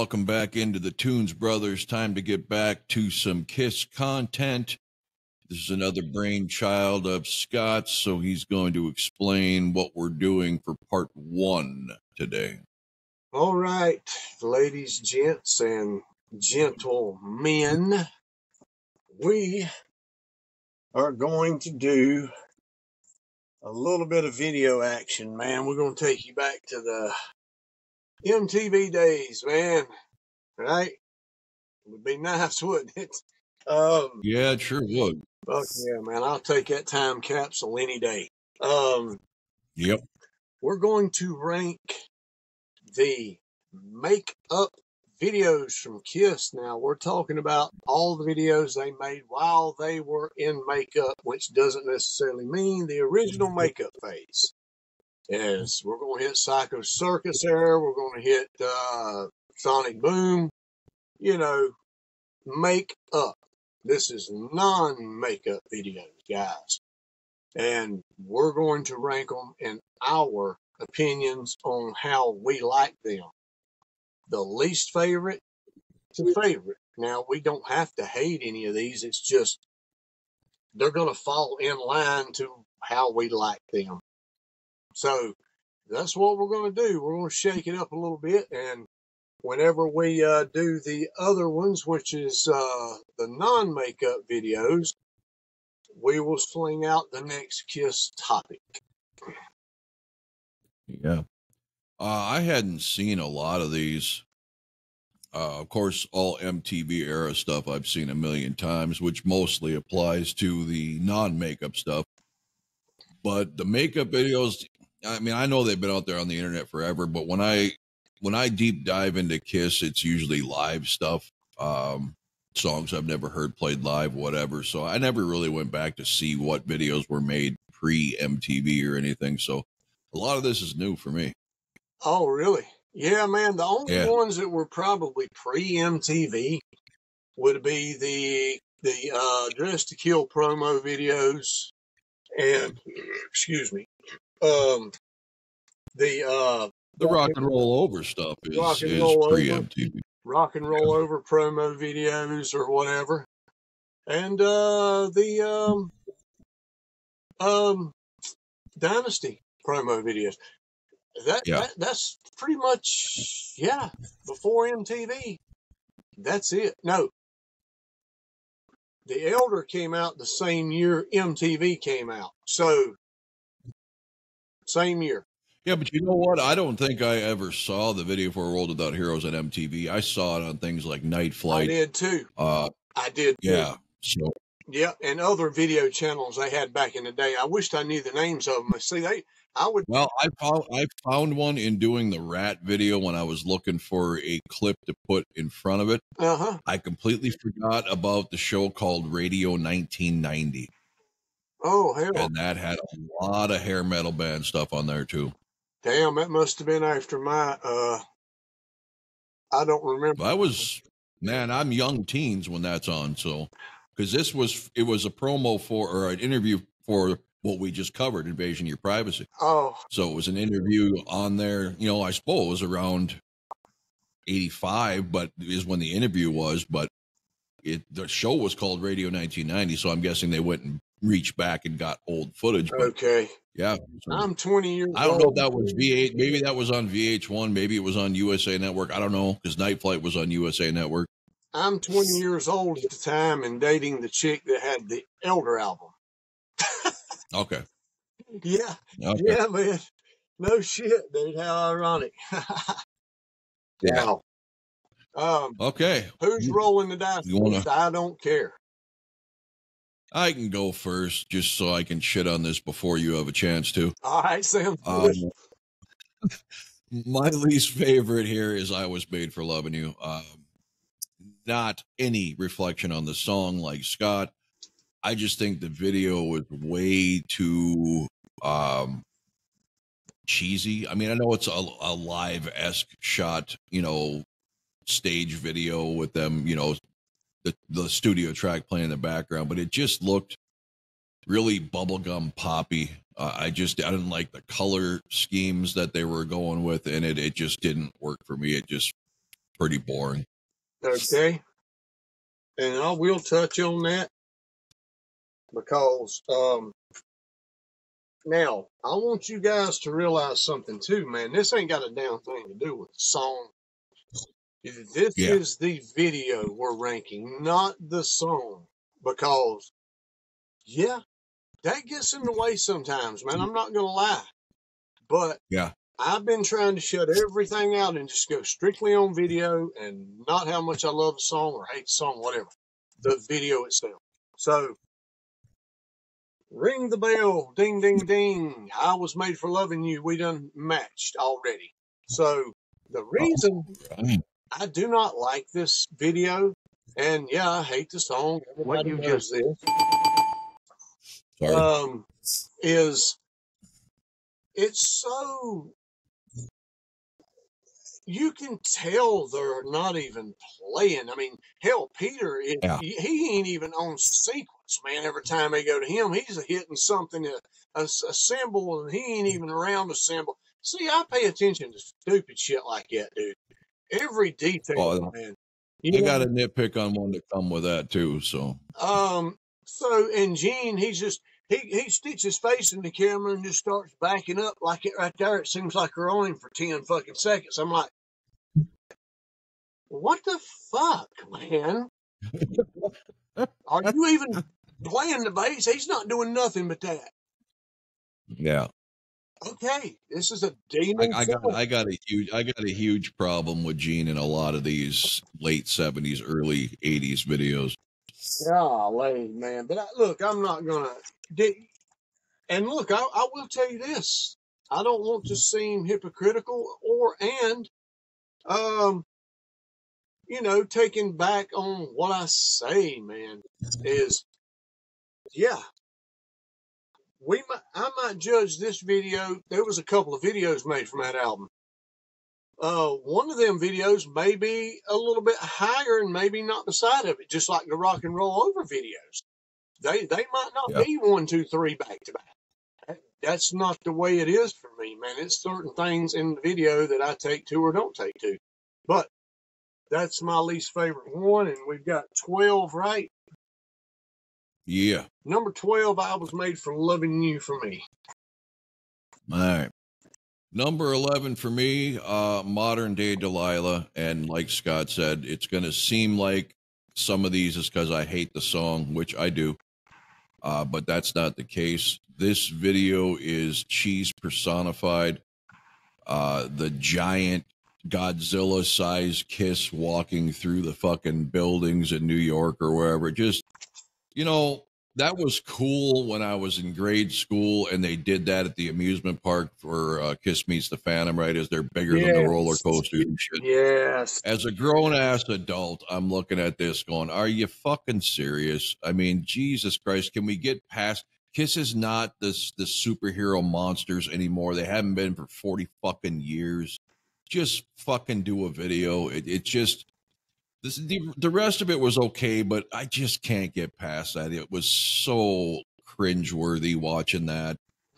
Welcome back into the Toons Brothers. Time to get back to some KISS content. This is another brainchild of Scott's, so he's going to explain what we're doing for part one today. All right, ladies, gents, and gentlemen, we are going to do a little bit of video action, man. We're going to take you back to the MTV days, man. Right? It would be nice, wouldn't it? Yeah, it sure would. Fuck yeah, man. I'll take that time capsule any day. Yep. We're going to rank the makeup videos from KISS. Now, we're talking about all the videos they made while they were in makeup, which doesn't necessarily mean the original makeup phase. Yes, we're going to hit Psycho Circus era. We're going to hit Sonic Boom. You know, make up. This is non-makeup videos, guys. And we're going to rank them in our opinions on how we like them. The least favorite to favorite. Now, we don't have to hate any of these. It's just they're going to fall in line to how we like them. So that's what we're going to do. We're going to shake it up a little bit. And whenever we do the other ones, which is the non-makeup videos, we will sling out the next KISS topic. Yeah. I hadn't seen a lot of these. Of course, all MTV era stuff I've seen a million times, which mostly applies to the non-makeup stuff. But the makeup videos, I mean, I know they've been out there on the internet forever, but when I deep dive into KISS, it's usually live stuff, songs I've never heard played live, whatever. So I never really went back to see what videos were made pre-MTV or anything. So a lot of this is new for me. Oh, really? Yeah, man. The only ones that were probably pre-MTV would be the Dress to Kill promo videos and, excuse me, the Rock and Roll Over stuff is pre-MTV. Rock and Roll Over promo videos or whatever. And the Dynasty promo videos. That's pretty much, yeah, before MTV. That's it. No. The Elder came out the same year MTV came out. So, same year. Yeah, but you know what? I don't think I ever saw the video for World Without Heroes on MTV. I saw it on things like Night Flight. I did too. Yeah. So. Yeah, and other video channels they had back in the day. I wished I knew the names of them. See, I found one in doing the rat video when I was looking for a clip to put in front of it. Uh-huh. I completely forgot about the show called Radio 1990. Oh, hell. And that had a lot of hair metal band stuff on there too. Damn, that must have been after my I don't remember. I'm young teens when that's on, so because it was a promo for or an interview for what we just covered, Invasion of Your Privacy. Oh. So it was an interview on there, you know, I suppose around 85, but is when the interview was, but the show was called Radio 1990, so I'm guessing they went and reached back and got old footage. But, okay. Yeah. So, I'm 20 years old. I don't know if that was V8. Maybe that was on VH1. Maybe it was on USA Network. I don't know, because Night Flight was on USA Network. I'm 20 years old at the time and dating the chick that had the Elder album. Okay. Yeah. Okay. Yeah, man. No shit, dude. How ironic. Yeah. Okay. Who's rolling the dice? I don't care. I can go first just so I can shit on this before you have a chance to. All right, Sam. My least favorite here is I Was Made for Loving You. Not any reflection on the song like Scott. I just think the video was way too cheesy. I mean, I know it's a live-esque shot, you know, stage video with them, you know, the studio track playing in the background, but it just looked really bubblegum poppy. I didn't like the color schemes that they were going with, and it just didn't work for me. It just pretty boring. Okay. And I will touch on that because now I want you guys to realize something too, man. This ain't got a damn thing to do with the song. This is the video we're ranking, not the song. Because, yeah, that gets in the way sometimes, man. I'm not going to lie. But I've been trying to shut everything out and just go strictly on video and not how much I love the song or hate the song, whatever. The video itself. So, ring the bell. Ding, ding, ding. I Was Made for Loving You. We done matched already. So, the reason I do not like this video, and yeah, I hate the song. Everybody knows this. Sorry. Is it's so you can tell they're not even playing. I mean, hell, Peter, he ain't even on sequence, man. Every time they go to him, he's hitting something, a cymbal, and he ain't even around a cymbal. See, I pay attention to stupid shit like that, dude. Every detail, man. You got a nitpick on one to come with that too, so. So, and Gene, he's just he sticks his face in the camera and just starts backing up like it right there. It seems like we're on him for 10 fucking seconds. I'm like, what the fuck, man? Are you even playing the bass? He's not doing nothing but that. Yeah. Okay, this is a demon. I got a huge problem with Gene in a lot of these late '70s, early '80s videos. Golly, man! But look, I'm not gonna. And look, I will tell you this: I don't want to seem hypocritical or you know, taken back on what I say, man. Is I might judge this video. There was a couple of videos made from that album. One of them videos may be a little bit higher and maybe not beside of it, just like the Rock and Roll Over videos. They might not be 1, 2, 3 back to back. That's not the way it is for me, man. It's certain things in the video that I take to or don't take to. But that's my least favorite one, and we've got 12, right? Yeah. Number 12, I Was Made for Loving You for me. All right. Number 11 for me, Modern Day Delilah. And like Scott said, it's going to seem like some of these is because I hate the song, which I do. But that's not the case. This video is cheese personified. The giant Godzilla-sized Kiss walking through the fucking buildings in New York or wherever. Just, you know, that was cool when I was in grade school, and they did that at the amusement park for Kiss Meets the Phantom, right? As they're bigger than the roller coasters and shit. Yes. As a grown-ass adult, I'm looking at this going, are you fucking serious? I mean, Jesus Christ, can we get past... Kiss is not the superhero monsters anymore. They haven't been for 40 fucking years. Just fucking do a video. It just... This, the rest of it was okay, but I just can't get past that. It was so cringeworthy watching that.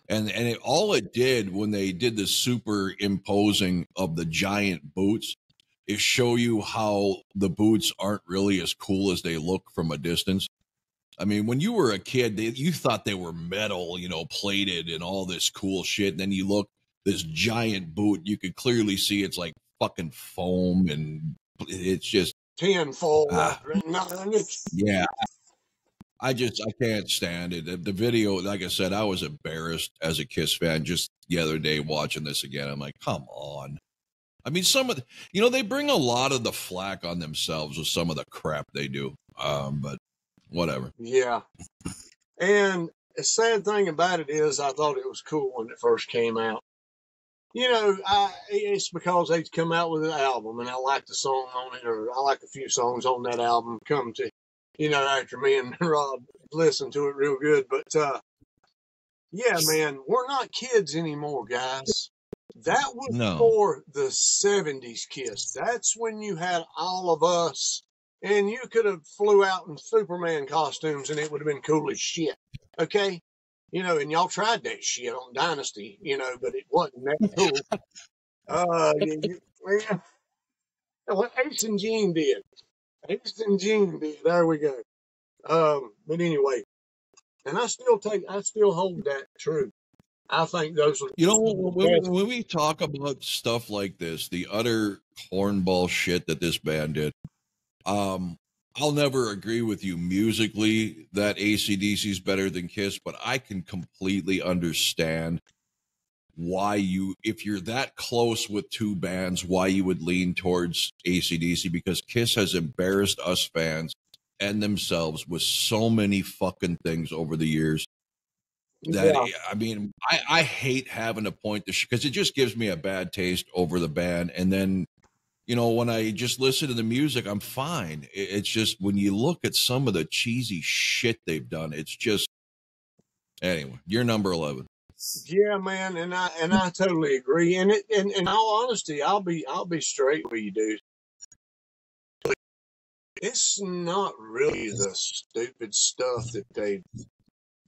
And it, all it did when they did the superimposing of the giant boots is show you how the boots aren't really as cool as they look from a distance. I mean, when you were a kid, you thought they were metal, you know, plated and all this cool shit. And then you look, this giant boot, you could clearly see it's like fucking foam, and it's just... tenfold. I can't stand it. The video, like I said, I was embarrassed as a Kiss fan just the other day watching this again. I'm like, come on. I mean, some of the, you know, they bring a lot of the flack on themselves with some of the crap they do. But whatever. Yeah. And the sad thing about it is I thought it was cool when it first came out. You know, it's because they come out with an album, and I like the song on it, or I like a few songs on that album come to, you know, after me and Rob listened to it real good. But, yeah, man, we're not kids anymore, guys. That was for the 70s Kiss. That's when you had all of us, and you could have flew out in Superman costumes, and it would have been cool as shit, okay? You know, and y'all tried that shit on Dynasty, you know, but it wasn't that cool. what Ace and Gene did. Ace and Gene did. There we go. But anyway, and I still hold that true. I think those are, you know, when we talk about stuff like this, the utter cornball shit that this band did, I'll never agree with you musically that AC/DC is better than Kiss, but I can completely understand why you, if you're that close with two bands, why you would lean towards AC/DC, because Kiss has embarrassed us fans and themselves with so many fucking things over the years. That, yeah. I mean, I hate having to point this because it just gives me a bad taste over the band. And then, you know, when I just listen to the music, I'm fine. It's just when you look at some of the cheesy shit they've done, it's just, anyway, you're number 11. Yeah, man. And I totally agree. And it, and in all honesty, I'll be straight with you, dude. It's not really the stupid stuff that they've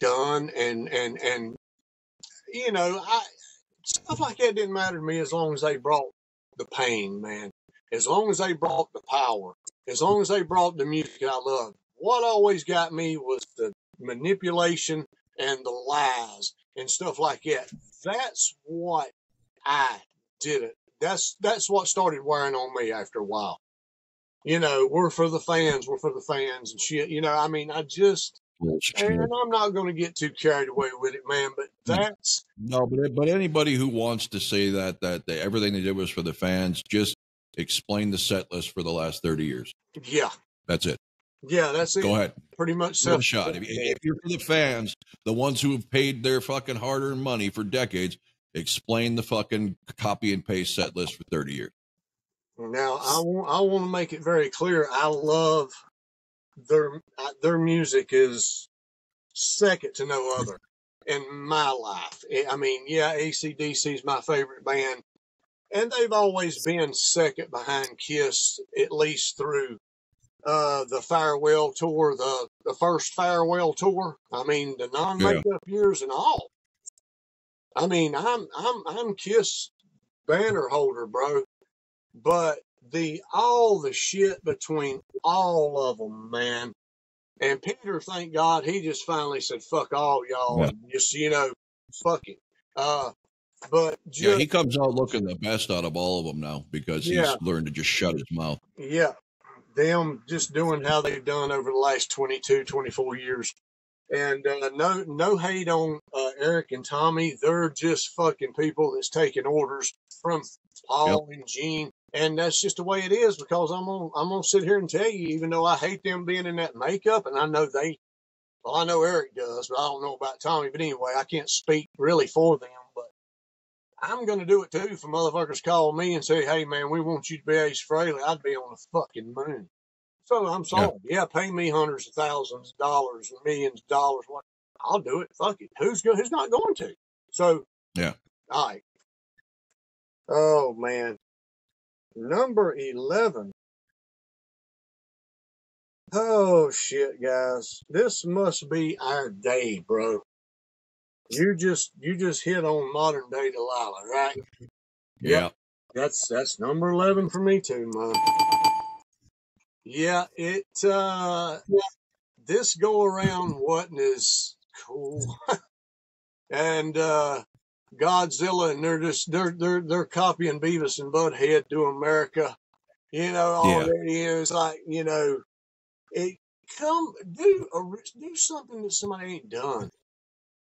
done, and you know, stuff like that didn't matter to me as long as they brought the pain, man. As long as they brought the power, as long as they brought the music I loved. What always got me was the manipulation and the lies and stuff like that. That's what I did it. That's what started wearing on me after a while. You know, we're for the fans and shit. You know, I mean, I just. And I'm not going to get too carried away with it, man, but that's... No, but anybody who wants to say that everything they did was for the fans, just explain the set list for the last 30 years. Yeah. That's it. Yeah, that's it. Go ahead. Pretty much so. One shot. If you're for the fans, the ones who have paid their fucking hard-earned money for decades, explain the fucking copy and paste set list for 30 years. Now, I want to make it very clear. I love... Their music is second to no other in my life. I mean, yeah, AC/DC is my favorite band, and they've always been second behind Kiss, at least through the farewell tour, the first farewell tour. I mean, the non-makeup years and all. I mean, I'm Kiss banner holder, bro, but. All the shit between all of them, man. And Peter, thank God, he just finally said, fuck all y'all. Yeah. Just, you know, fuck it. But just, yeah, he comes out looking the best out of all of them now because he's learned to just shut his mouth. Yeah. Them just doing how they've done over the last 22, 24 years. And no hate on Eric and Tommy. They're just fucking people that's taking orders from Paul and Gene. And that's just the way it is, because I'm gonna sit here and tell you, even though I hate them being in that makeup, and I know I know Eric does, but I don't know about Tommy. But anyway, I can't speak really for them, but I'm gonna do it too. If motherfuckers call me and say, "Hey man, we want you to be Ace Frehley," I'd be on the fucking moon. So I'm sorry, yeah, pay me hundreds of thousands of dollars, millions of dollars, what? I'll do it. Fuck it. Who's not going to? So all right. Oh man. Number 11. Oh, shit, guys. This must be our day, bro. You just hit on Modern Day Delilah, right? Yeah. That's number 11 for me, too, man. Yeah, this go-around wasn't as cool. And, Godzilla, and they're copying Beavis and Butthead to America, you know. It's like, you know, it do something that somebody ain't done,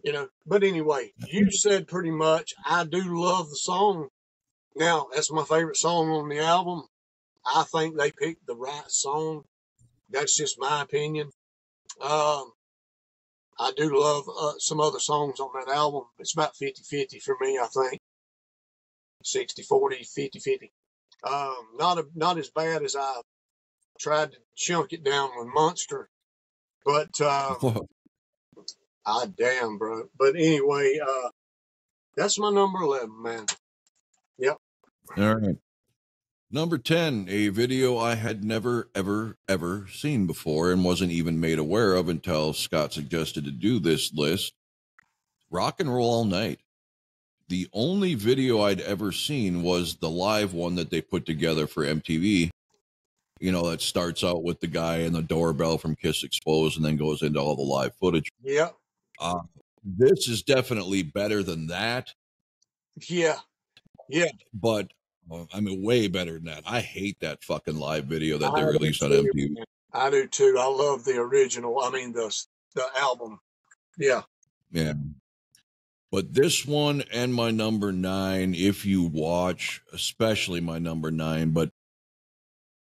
you know. But anyway, you said pretty much. I do love the song. Now that's my favorite song on the album. I think they picked the right song. That's just my opinion. I do love some other songs on that album. It's about 50-50 for me, I think. 60-40, 50-50. Not as bad as I tried to chunk it down with Monster. But, damn, bro. But anyway, that's my number 11, man. Yep. All right. Number 10, a video I had never, ever, ever seen before and wasn't even made aware of until Scott suggested to do this list. Rock and Roll All Night. The only video I'd ever seen was the live one that they put together for MTV you know, that starts out with the guy and the doorbell from Kiss Exposed and then goes into all the live footage. Yeah. This is definitely better than that. Yeah. Yeah. But I mean, way better than that. I hate that fucking live video that they released on MTV. I do too. I love the original. I mean, the album. Yeah. Yeah. But this one and my number 9, if you watch, especially my number 9, but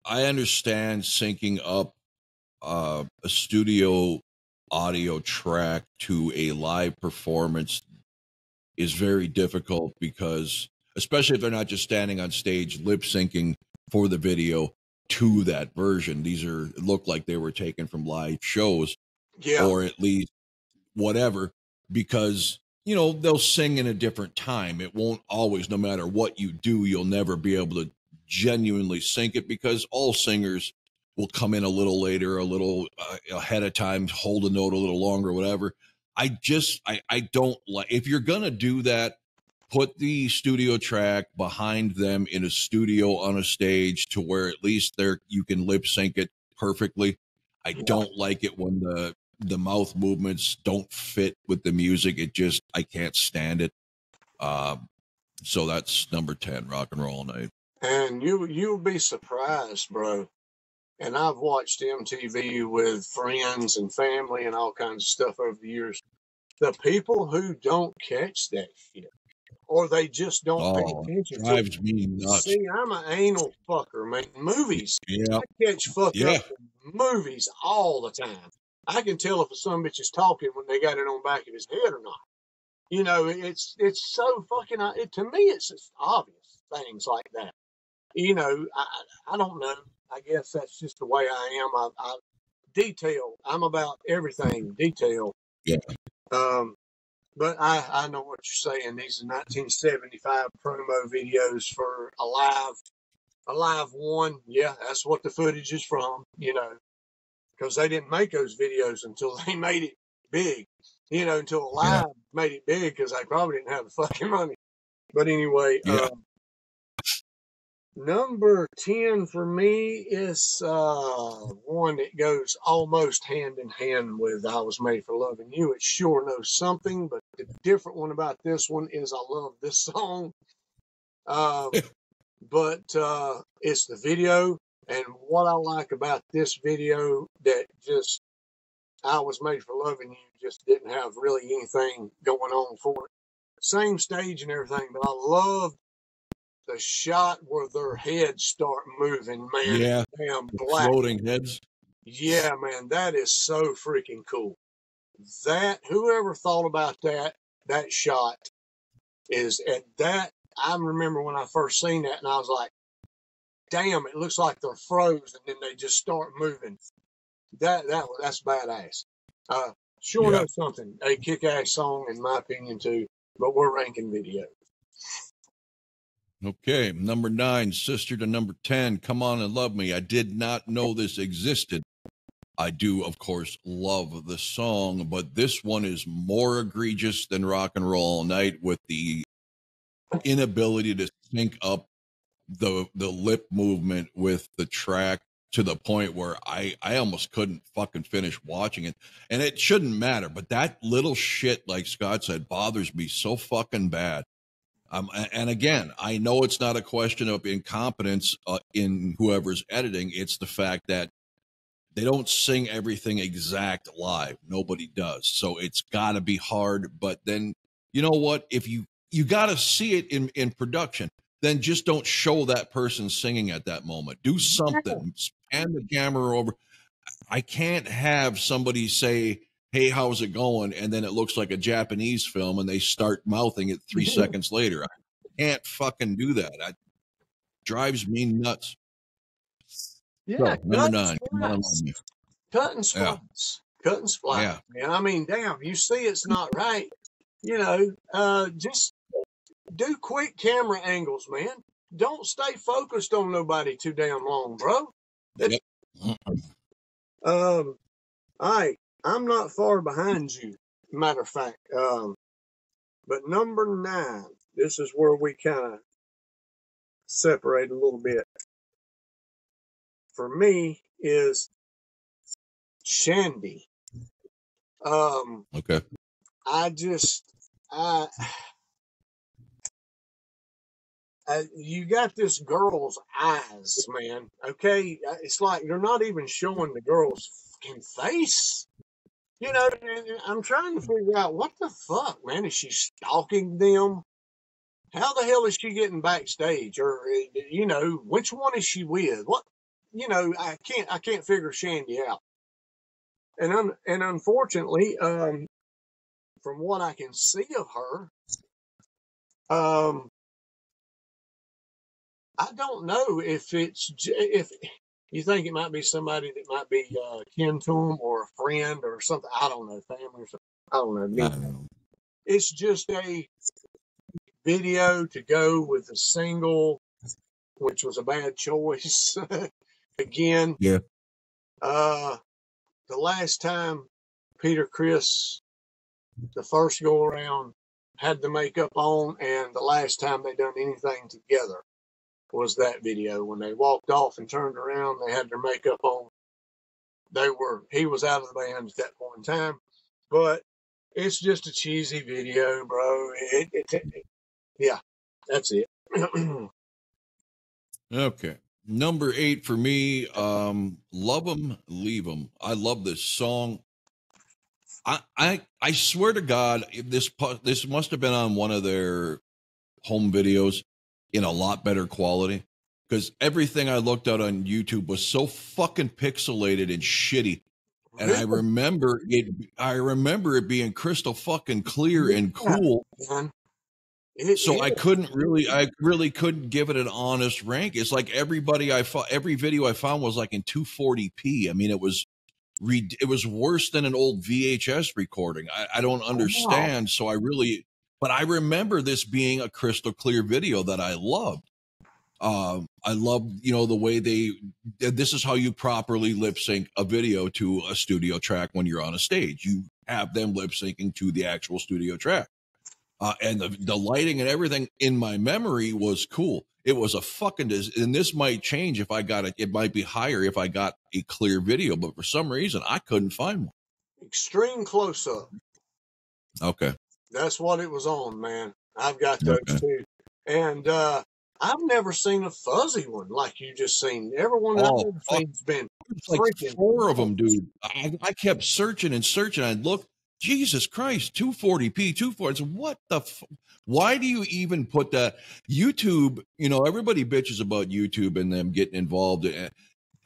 I understand syncing up a studio audio track to a live performance is very difficult because, especially if they're not just standing on stage lip syncing for the video to that version. These are, it looked like they were taken from live shows, yeah, or at least whatever, because, you know, they'll sing in a different time. It won't always, no matter what you do, you'll never be able to genuinely sync it because all singers will come in a little later, a little ahead of time, hold a note a little longer, whatever. I don't like, if you're going to do that, put the studio track behind them in a studio on a stage to where at least you can lip sync it perfectly. I don't like it when the mouth movements don't fit with the music. It just, I can't stand it. So that's number 10, Rock and Roll All Night. And you'll be surprised, bro. And I've watched MTV with friends and family and all kinds of stuff over the years. The people who don't catch that shit, or they just don't pay attention drives to me nuts. See, I'm an anal fucker, man. Movies. Yeah. I catch fuck up in movies all the time. I can tell if a son of a bitch is talking when they got it on the back of his head or not. You know, it's so fucking, to me, it's just obvious things like that. You know, I don't know. I guess that's just the way I am. I detail. I'm about everything detail. Yeah. But I know what you're saying. These are 1975 promo videos for Alive 1. Yeah, that's what the footage is from, you know, because they didn't make those videos until they made it big, you know, until Alive made it big because they probably didn't have the fucking money. But anyway, number 10 for me is one that goes almost hand in hand with I Was Made for Loving You. It Sure Knows Something, but the different one about this one is I love this song. But it's the video. And what I like about this video that just I Was Made for Loving You just didn't have really anything going on for it. Same stage and everything, but I loved the shot where their heads start moving, man. Yeah. Damn black. Floating heads. Yeah, man. That is so freaking cool. That, whoever thought about that shot is at that. I remember when I first seen that and I was like, damn, it looks like they're froze and then they just start moving. That's badass. Sure Knows Something. A kick-ass song in my opinion too, but we're ranking videos. Okay, number 9, sister to number 10, Come On and Love Me. I did not know this existed. I do, of course, love the song, but this one is more egregious than Rock and Roll All Night with the inability to sync up the lip movement with the track to the point where I almost couldn't fucking finish watching it. And it shouldn't matter, but that little shit, like Scott said, bothers me so fucking bad. And again, I know it's not a question of incompetence in whoever's editing. It's the fact that they don't sing everything exact live. Nobody does. So it's got to be hard. But then, you know what? If you got to see it in production, then just don't show that person singing at that moment. Do something. Span the camera over. I can't have somebody say, hey, how's it going? And then it looks like a Japanese film and they start mouthing it 3 seconds later. I can't fucking do that. It drives me nuts. Yeah. So, number 9. Cut and splice. Cut and splice. Yeah. I mean, damn, you see it's not right. You know, just do quick camera angles, man. Don't stay focused on nobody too damn long, bro. Yep. All right. I'm not far behind you, matter of fact. But number 9, this is where we kind of separate a little bit. for me is Shandy. Okay. You got this girl's eyes, man. Okay. It's like you're not even showing the girl's fucking face. You know, and I'm trying to figure out what the fuck, man. Is she stalking them? How the hell is she getting backstage? Or, you know, which one is she with? What, you know, I can't figure Shandy out. And unfortunately, from what I can see of her, I don't know if you think it might be somebody that might be kin to him or a friend or something. I don't know, family or something. I don't know. No. It's just a video to go with a single, which was a bad choice. Again. Yeah. The last time Peter Criss, the first go around, had the makeup on, and the last time they done anything together was that video. When they walked off and turned around, they had their makeup on. He was out of the band at that point in time, but it's just a cheesy video, bro. Yeah, that's it. Okay. Number 8 for me, Love 'Em, Leave 'Em. I love this song. I swear to God, this must have been on one of their home videos in a lot better quality, because everything I looked at on YouTube was so fucking pixelated and shitty. And I remember it being crystal fucking clear and cool. So I really couldn't give it an honest rank. It's like every video I found was like in 240p. I mean, it was worse than an old VHS recording. I don't understand. Oh, wow. But I remember this being a crystal clear video that I loved. I loved, you know, the way this is how you properly lip sync a video to a studio track. When you're on a stage, you have them lip syncing to the actual studio track. And the lighting and everything in my memory was cool. It was a fucking, and this might change if I got it. It might be higher if I got a clear video, but for some reason I couldn't find one. Extreme close up. Okay. That's what it was on, man. I've got those too. And, I've never seen a fuzzy one like you just seen. Everyone I've seen's been freaking. Like 4 of them, dude. I kept searching and searching. I looked. Jesus Christ, 240p, 240. What the? Why do you even put that? YouTube, you know, everybody bitches about YouTube and them getting involved.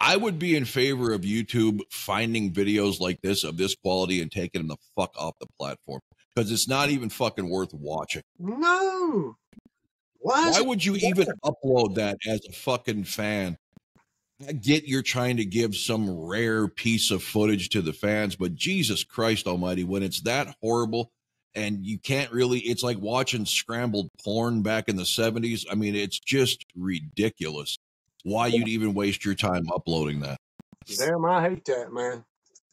I would be in favor of YouTube finding videos like this of this quality and taking them the fuck off the platform, because it's not even fucking worth watching. No. Why would you even upload that as a fucking fan? I get you're trying to give some rare piece of footage to the fans, but Jesus Christ almighty, when it's that horrible and you can't really, it's like watching scrambled porn back in the 70s. I mean, it's just ridiculous why you'd even waste your time uploading that. Damn, I hate that, man.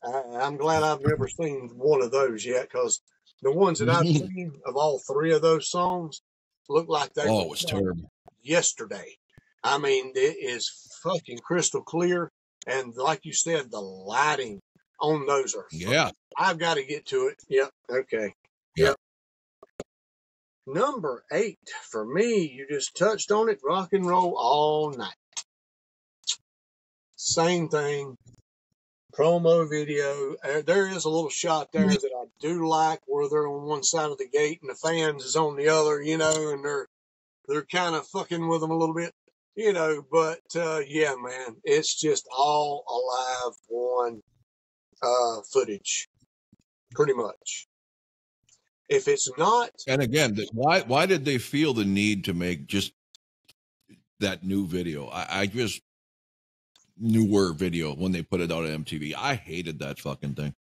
I'm glad I've never seen one of those yet, because the ones that I've seen of all 3 of those songs look like they were terrible yesterday. I mean, it is fucking crystal clear. And like you said, the lighting on those are. Yeah. I've got to get to it. Yep. Okay. Yep. Number 8 for me, you just touched on it. Rock and Roll All Night. Same thing. Promo video. There is a little shot there that I do like, where they're on one side of the gate and the fans is on the other, you know, and they're kind of fucking with them a little bit. You know, but, yeah, man, it's just all alive on, footage, pretty much. If it's not. And again, why did they feel the need to make just that new video? I just newer video when they put it out on MTV. I hated that fucking thing.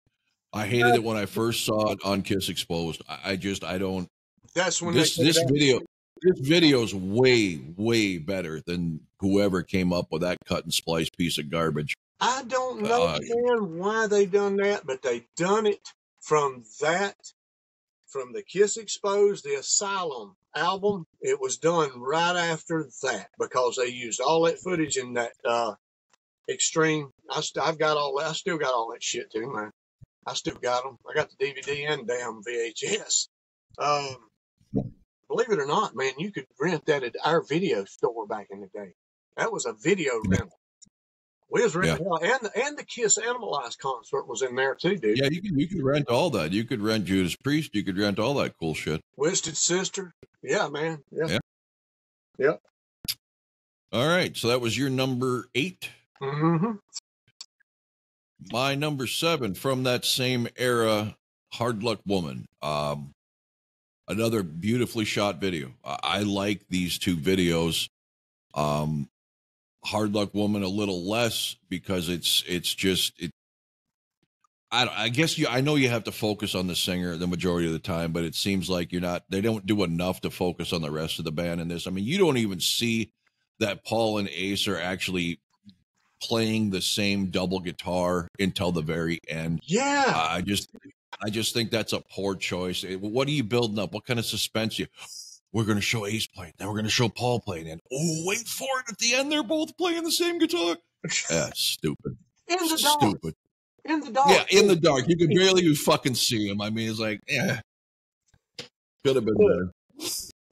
I hated it when I first saw it on Kiss Exposed. I don't. That's when this video. This video's way, way better than whoever came up with that cut and splice piece of garbage. I don't know why they done that, but they done it from the Kiss Exposed, the Asylum album. It was done right after that, because they used all that footage in that Extreme. I've got all that. I still got all that shit too, man. I still got them. I got the DVD and damn VHS. Believe it or not, man, you could rent that at our video store back in the day. That was a video rental. We was renting and the Kiss Animalized concert was in there too, dude. Yeah, you could rent all that. You could rent Judas Priest. You could rent all that cool shit. Twisted Sister. Yeah, man. Yeah. All right. So that was your number 8. Mm-hmm. My number 7 from that same era, Hard Luck Woman. Another beautifully shot video. I like these two videos. Hard Luck Woman a little less because it's just I know you have to focus on the singer the majority of the time, but it seems like they don't do enough to focus on the rest of the band in this. I mean, you don't even see that Paul and Ace are actually playing the same double guitar until the very end. Yeah. I just think that's a poor choice. What are you building up? What kind of suspense? We're going to show Ace playing. Then we're going to show Paul playing. And oh, wait for it. At the end, they're both playing the same guitar. That's stupid. In the dark. Stupid. In the dark. Yeah, in the dark. You could barely fucking see him. I mean, it's like, could have been better.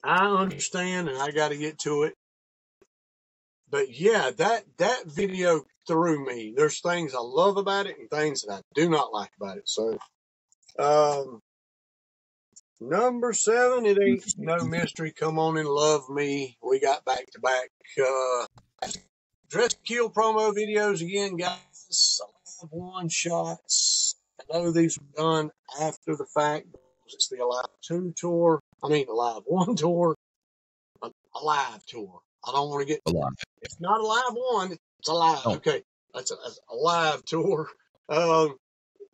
I understand, and I got to get to it. But yeah, that video threw me. There's things I love about it and things that I do not like about it. So, number 7, it ain't no mystery. Come on and love me. We got back to back Dress to Kill promo videos again, guys. Alive one shots. I know these were done after the fact. It's the Alive one tour, Alive tour. I don't want to get Alive. It's not Alive one. It's Alive. Oh. Okay, that's a Alive tour.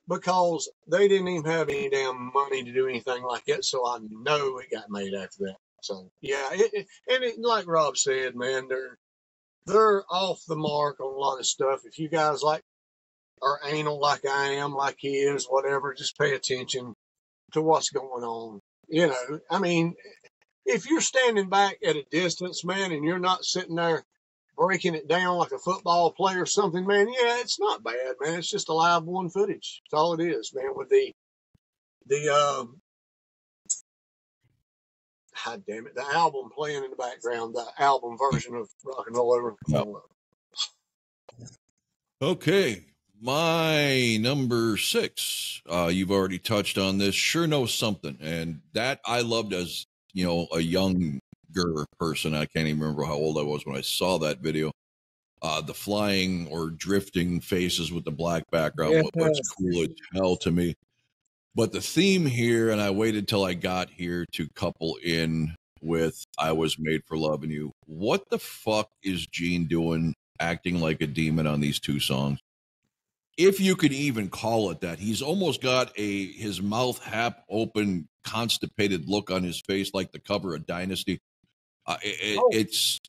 Because they didn't even have any damn money to do anything like that, so I know it got made after that. So yeah, like Rob said, man, they're off the mark on a lot of stuff. If you guys are anal like I am, like he is, whatever, just pay attention to what's going on. You know, I mean, if you're standing back at a distance, man, and you're not sitting there breaking it down like a football play or something, man, yeah, it's not bad, man. It's just Alive one footage. That's all it is, man, with the album playing in the background, the album version of Rock and Roll Over. Okay, my number 6, you've already touched on this, Sure Knows Something, and that I loved as, you know, a young person. I can't even remember how old I was when I saw that video. The flying or drifting faces with the black background, what's cool as hell to me. But the theme here, and I waited till I got here to couple in with I Was Made for Loving You. What the fuck is Gene doing acting like a demon on these two songs? If you could even call it that. He's almost got his mouth half open, constipated look on his face, like the cover of Dynasty. It's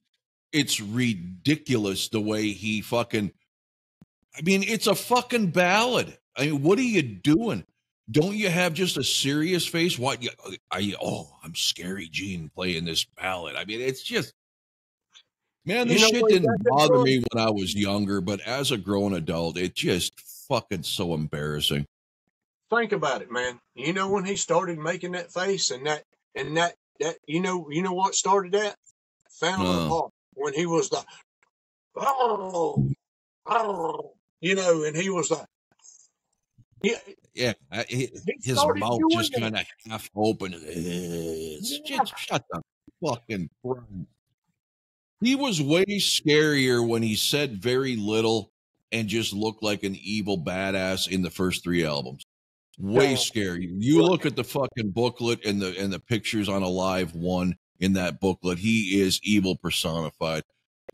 ridiculous the way he fucking, I mean, it's a fucking ballad. I mean, what are you doing? Don't you have just a serious face? I'm Scary Gene playing this ballad. I mean, it's just, man, this shit didn't bother me when I was younger, but as a grown adult, it's just fucking so embarrassing. Think about it, man. You know, when he started making that face and that, you know what started that? Phantom Park, when he was the, and he was the, his mouth just kind of half open. Just shut the fucking front. He was way scarier when he said very little and just looked like an evil badass in the first 3 albums. Way scary. You look at the fucking booklet and the pictures on Alive One in that booklet. He is evil personified.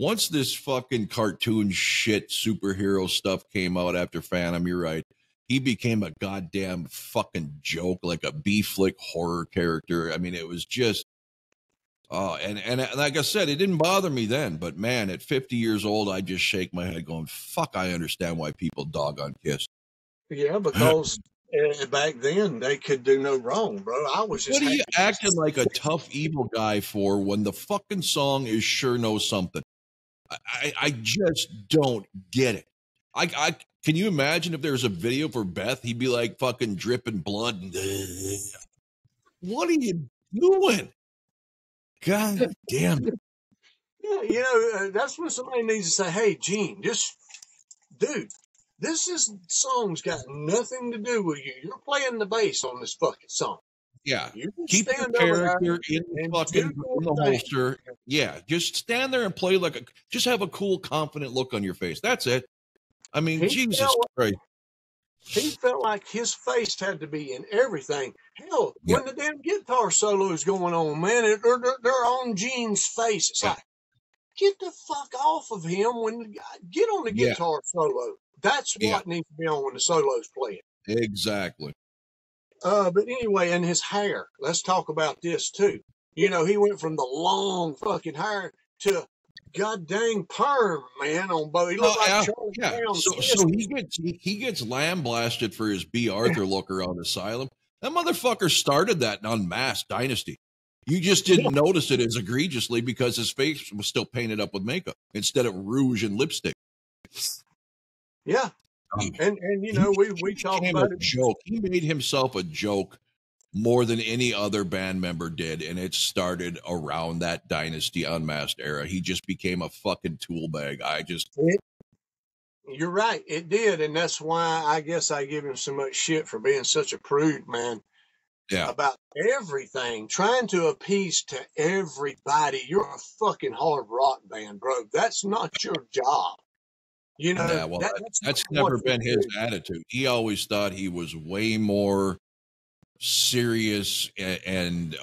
Once this fucking cartoon shit superhero stuff came out after Phantom, you're right, he became a goddamn fucking joke, like a B-flick horror character. I mean, it was just, and like I said, it didn't bother me then, but man, at 50 years old, I just shake my head going, fuck, I understand why people dog on Kiss. Yeah, because back then they could do no wrong, bro. I was just, what are you acting like a tough evil guy for when the fucking song is Sure Knows Something? I just don't get it. I can you imagine if there was a video for Beth? He'd be like fucking dripping blood. What are you doing? God damn it. Yeah, you know, that's when somebody needs to say, hey, Gene, just, dude, this song's got nothing to do with you. You're playing the bass on this fucking song. Yeah. Keep the character in the holster. Yeah. Just stand there and play like just have a cool, confident look on your face. That's it. I mean, Jesus Christ. He felt like his face had to be in everything. Hell, when the damn guitar solo is going on, man, they're on Gene's face. It's like, get the fuck off of him get on the guitar solo. That's what needs to be on when the solo's playing. Exactly. But anyway, and his hair. Let's talk about this too. You know, he went from the long fucking hair to god dang perm, man, on both. He looked like Charlie Brown. So he gets lambasted for his B. Arthur looker on Asylum. That motherfucker started that in Unmasked Dynasty. You just didn't notice it as egregiously because his face was still painted up with makeup instead of rouge and lipstick. Yeah. And you know, we talked about it. Joke. He made himself a joke more than any other band member did, and it started around that Dynasty Unmasked era. He just became a fucking tool bag. You're right. It did, and that's why I guess I give him so much shit for being such a prude, man. Yeah. About everything, trying to appease to everybody. You're a fucking hard rock band, bro. That's not your job. You know, yeah, well, that's never been his attitude. He always thought he was way more serious and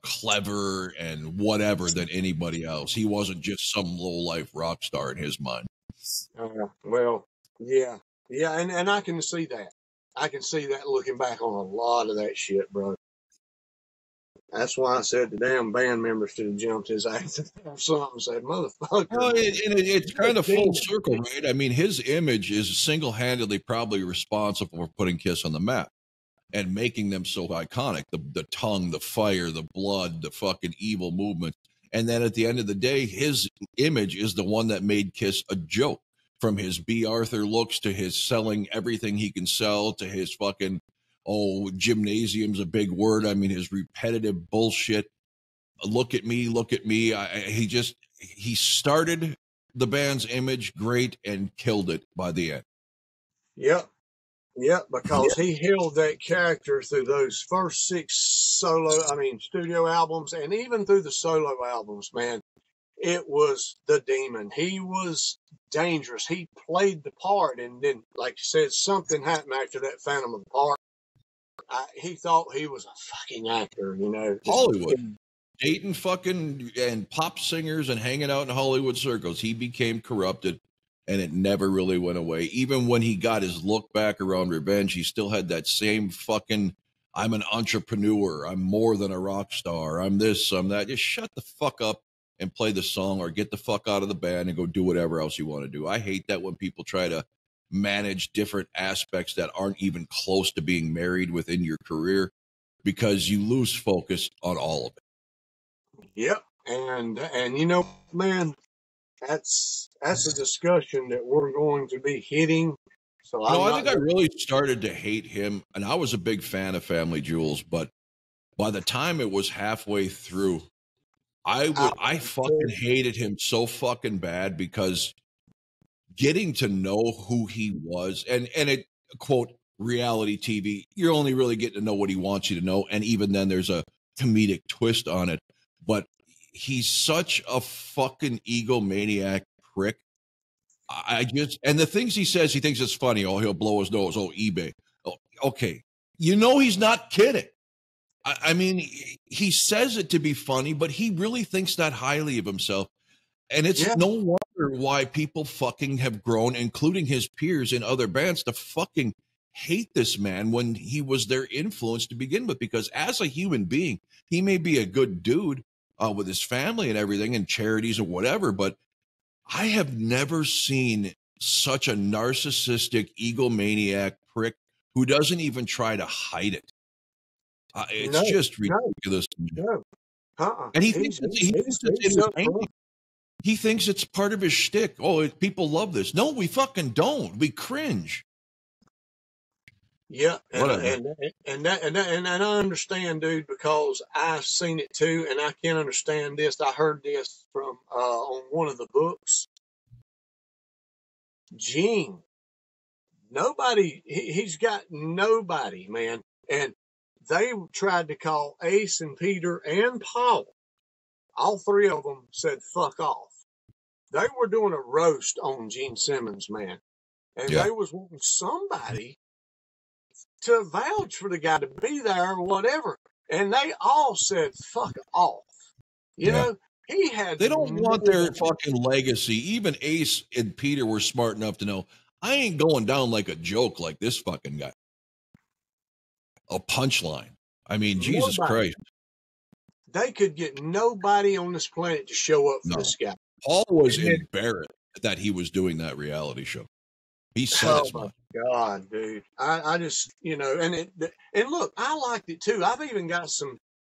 clever and whatever than anybody else. He wasn't just some low-life rock star in his mind. Well, yeah, and I can see that. I can see that looking back on a lot of that shit, bro. That's why I said the damn band members should have jumped his ass or something and said, motherfucker. Well, it's kind of full circle, right? I mean, his image is single-handedly probably responsible for putting KISS on the map and making them so iconic. The tongue, the fire, the blood, the fucking evil movement. And then at the end of the day, his image is the one that made KISS a joke. From his B. Arthur looks to his selling everything he can sell to his fucking... Oh, gymnasium's a big word. I mean, his repetitive bullshit. Look at me, look at me. He started the band's image great and killed it by the end. Yep. Yep. Because he held that character through those first six studio albums and even through the solo albums, man. It was the demon. He was dangerous. He played the part. And then, like you said, something happened after that Phantom of the Park. He thought he was a fucking actor, you know. Hollywood. Dating fucking and pop singers and hanging out in Hollywood circles. He became corrupted, and it never really went away. Even when he got his look back around Revenge, he still had that same fucking, I'm an entrepreneur. I'm more than a rock star. I'm this, I'm that. Just shut the fuck up and play the song or get the fuck out of the band and go do whatever else you want to do. I hate that when people try to manage different aspects that aren't even close to being married within your career, because you lose focus on all of it. Yep. And you know, man, that's a discussion that we're going to be hitting. So I really started to hate him, and I was a big fan of Family Jewels, but by the time it was halfway through, I fucking hated him so fucking bad, because getting to know who he was and it, quote, reality TV, you're only really getting to know what he wants you to know. And even then there's a comedic twist on it, but he's such a fucking egomaniac prick. And the things he says, he thinks it's funny. Oh, he'll blow his nose. Oh, eBay. Oh, okay. You know, he's not kidding. I mean, he says it to be funny, but he really thinks that highly of himself. And it's no wonder why people fucking have grown, including his peers in other bands, to fucking hate this man when he was their influence to begin with. Because as a human being, he may be a good dude with his family and everything and charities or whatever, but I have never seen such a narcissistic, egomaniac prick who doesn't even try to hide it. It's just ridiculous. No. And he thinks it's entertaining. He thinks it's part of his shtick. Oh, people love this. No, we fucking don't. We cringe. Yeah, and I understand, dude, because I've seen it too, and I can't understand this. I heard this from on one of the books. Gene, nobody, he's got nobody, man, and they tried to call Ace and Peter and Paul. All three of them said fuck off. They were doing a roast on Gene Simmons, man, and yeah, they was wanting somebody to vouch for the guy, to be there or whatever. And they all said, fuck off. You know, he had... They don't want their fucking legacy. Even Ace and Peter were smart enough to know, I ain't going down like a joke like this fucking guy. A punchline. I mean, nobody. Jesus Christ. They could get nobody on this planet to show up for this guy. Paul was embarrassed that he was doing that reality show. He said as much. God, dude, I just, you know, and look, I liked it too. I've even got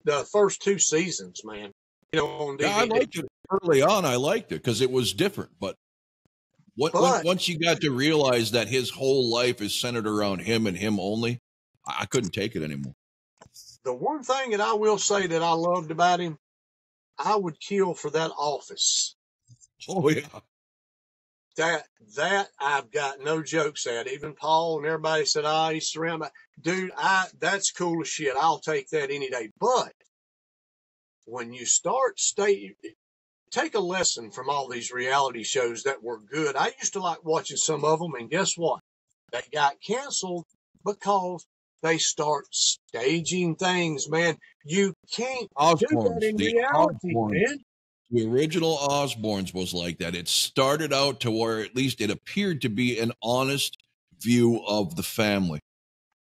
the first two seasons, man, you know, on DVD. Yeah, I liked it early on. I liked it because it was different. But once you got to realize that his whole life is centered around him and him only, I couldn't take it anymore. The one thing that I will say that I loved about him, I would kill for that office. Oh yeah. That I've got no jokes at. Even Paul and everybody said, "Ah, he's surrounded." Dude, that's cool as shit. I'll take that any day. But when you take a lesson from all these reality shows that were good. I used to like watching some of them, and guess what? They got canceled because they start staging things. Man, you can't do that in reality, man. The original Osbournes was like that. It started out to where at least it appeared to be an honest view of the family.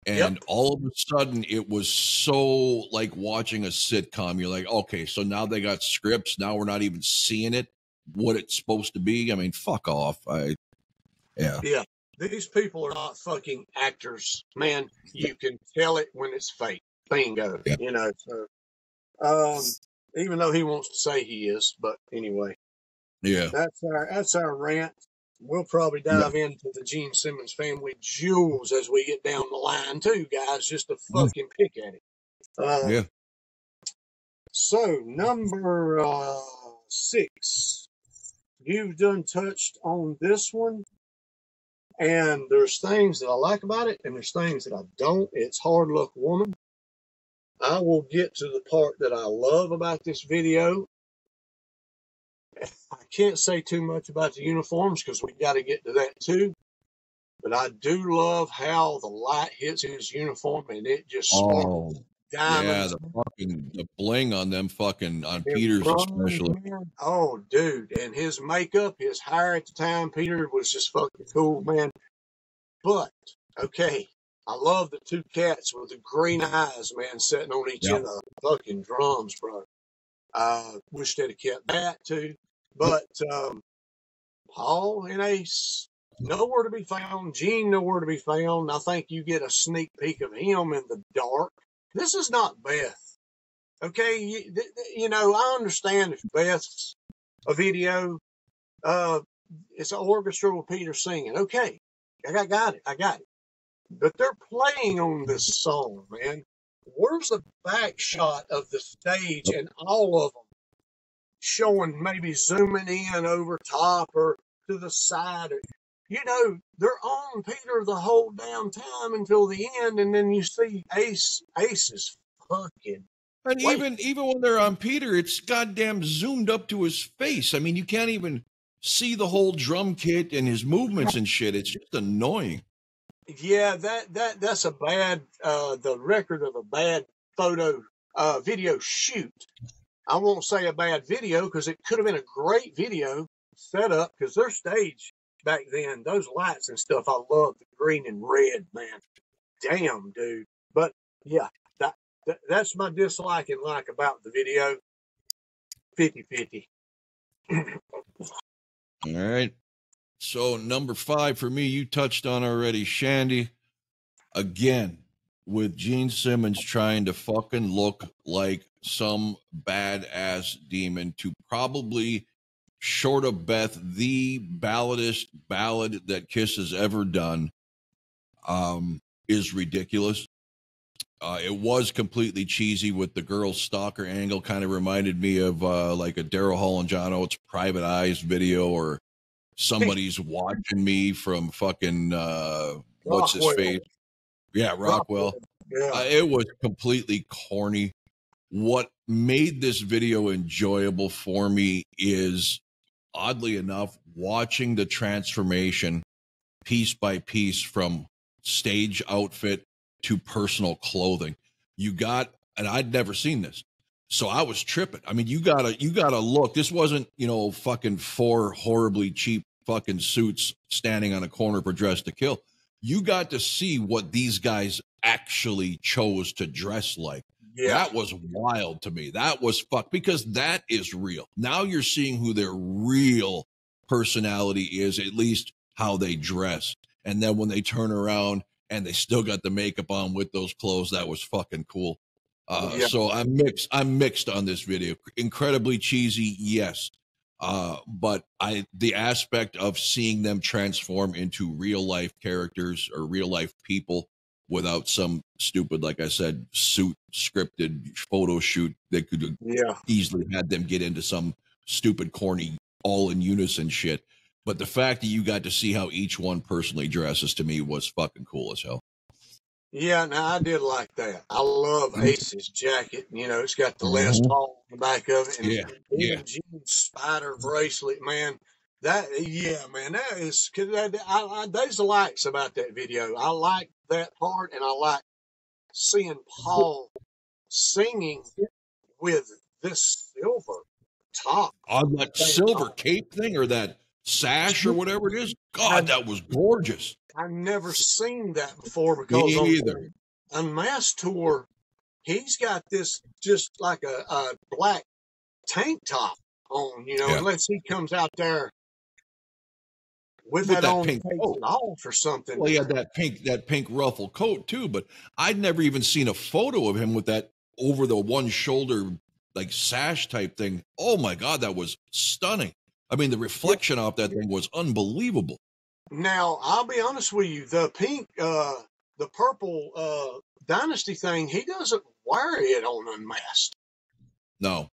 And all of a sudden it was so like watching a sitcom. You're like, okay, so now they got scripts. Now we're not even seeing it, what it's supposed to be. I mean, fuck off. Yeah. These people are not fucking actors, man. You can tell it when it's fake. Bingo. Yeah. You know, so, even though he wants to say he is, but anyway, yeah, that's our rant. We'll probably dive into the Gene Simmons family jewels as we get down the line too, guys, just to fucking pick at it. So number 6, you've done touched on this one, and there's things that I like about it and there's things that I don't. It's Hard Luck Woman. I will get to the part that I love about this video. I can't say too much about the uniforms because we got to get to that too. But I do love how the light hits his uniform and it just sparkles diamonds. Yeah, the bling on them fucking, on Peter's especially. Man, oh, dude. And his makeup, his hair at the time, Peter was just fucking cool, man. But, okay. I love the two cats with the green eyes, man, sitting on each end of the fucking drums, bro. I wish they'd have kept that, too. But Paul and Ace, nowhere to be found. Gene, nowhere to be found. I think you get a sneak peek of him in the dark. This is not Beth. Okay? You know, I understand if Beth's a video. It's an orchestra with Peter singing. Okay. I got it. But they're playing on this song, man. Where's the back shot of the stage and all of them showing, maybe zooming in over top or to the side? Or, you know, they're on Peter the whole damn time until the end, and then you see Ace is fucking. And even when they're on Peter, it's goddamn zoomed up to his face. I mean, you can't even see the whole drum kit and his movements and shit. It's just annoying. Yeah, that's a bad, the record of a bad video shoot. I won't say a bad video because it could have been a great video setup, because their stage back then, those lights and stuff, I love the green and red, man. Damn, dude. But yeah, that's my dislike and like about the video. 50-50. All right. So number 5 for me, you touched on already, Shandy, again, with Gene Simmons trying to fucking look like some badass demon to probably Short of Beth, the balladist ballad that Kiss has ever done, is ridiculous. It was completely cheesy with the girl stalker angle. Kind of reminded me of like a Daryl Hall and John Oates Private Eyes video, or somebody's watching me from fucking what's his face? Yeah, Rockwell. Yeah. It was completely corny. What made this video enjoyable for me is, oddly enough, watching the transformation piece by piece from stage outfit to personal clothing. You got, and I'd never seen this, so I was tripping. I mean, you gotta look. This wasn't, you know, fucking four horribly cheap fucking suits standing on a corner for Dress to Kill. You got to see what these guys actually chose to dress like. Yeah. That was wild to me. That was fuck, because that is real. Now you're seeing who their real personality is, at least how they dress. And then when they turn around and they still got the makeup on with those clothes, that was fucking cool. Yeah. So I'm mixed on this video. Incredibly cheesy, yes. But the aspect of seeing them transform into real life characters or real life people without some stupid, like I said, suit scripted photo shoot that could have easily had them get into some stupid, corny, all in unison shit. But the fact that you got to see how each one personally dresses, to me, was fucking cool as hell. Yeah, no, I did like that. I love Ace's jacket. You know, it's got the Les Paul on the back of it. And Gene's spider bracelet, man. That is, there's the likes about that video. I like that part, and I like seeing Paul singing with this silver top on that silver cape thing, or that sash, or whatever it is. God, that was gorgeous. I've never seen that before, because on the Unmasked tour, he's got this just like a black tank top on, you know, unless he comes out there with that on, pink coat off or something. Well, he had that pink ruffle coat too, but I'd never even seen a photo of him with that over the one shoulder, like sash type thing. Oh my God, that was stunning. I mean, the reflection off that thing was unbelievable. Now, I'll be honest with you, the purple Dynasty thing, he doesn't wear it on Unmasked. No.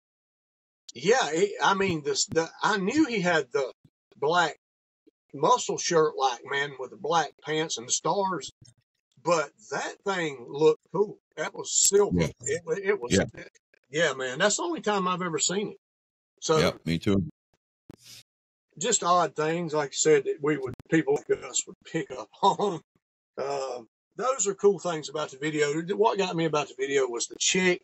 Yeah. I knew he had the black muscle shirt, like, man, with the black pants and the stars, but that thing looked cool. That was silver. Yeah. It was. Yeah. Man. That's the only time I've ever seen it. So yeah, me too. Just odd things, like I said, that people like us would pick up on. Those are cool things about the video. What got me about the video was the chick.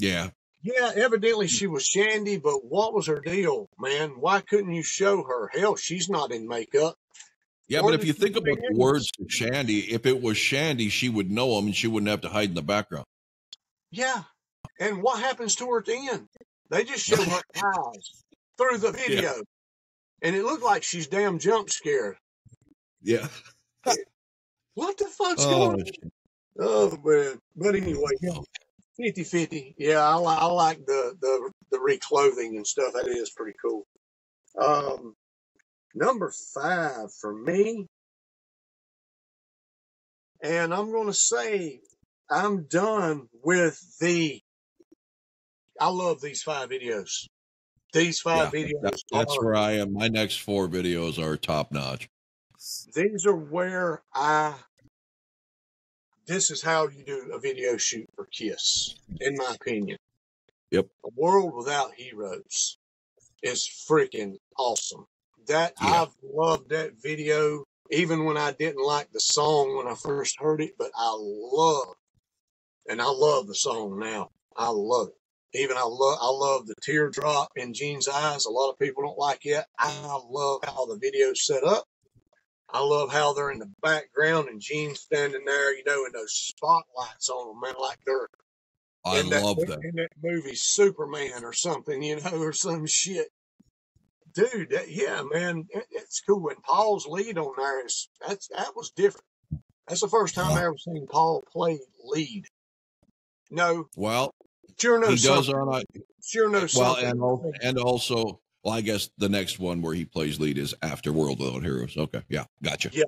Yeah. Yeah, evidently she was Shandy, but what was her deal, man? Why couldn't you show her? Hell, she's not in makeup. Yeah, but if you think about the words to Shandy, if it was Shandy, she would know him and she wouldn't have to hide in the background. Yeah. And what happens to her at the end? They just show her eyes through the video. Yeah. And it looked like she's damn jump scared. Yeah. What the fuck's going on? Oh, man. But anyway, 50-50. Yeah, I like the reclothing and stuff. That is pretty cool. Number 5 for me. And I'm going to say I'm done with I love these 5 videos. These 5 videos. That's where I am. My next 4 videos are top notch. These are where this is how you do a video shoot for Kiss, in my opinion. Yep. A World Without Heroes is freaking awesome. I've loved that video, even when I didn't like the song when I first heard it, but I love the song now. I love it. Even I love the teardrop in Gene's eyes. A lot of people don't like it. I love how the video's set up. I love how they're in the background and Gene's standing there, you know, and those spotlights on them, man, like they're in that movie Superman or something, you know, or some shit. Dude, man, it's cool. And Paul's lead on there that was different. That's the first time I ever seen Paul play lead. No. Well, Sure Knows Something. Sure Knows Something. And also Well, I guess the next one where he plays lead is after World Without Heroes. Okay. Yeah. Gotcha. Yeah.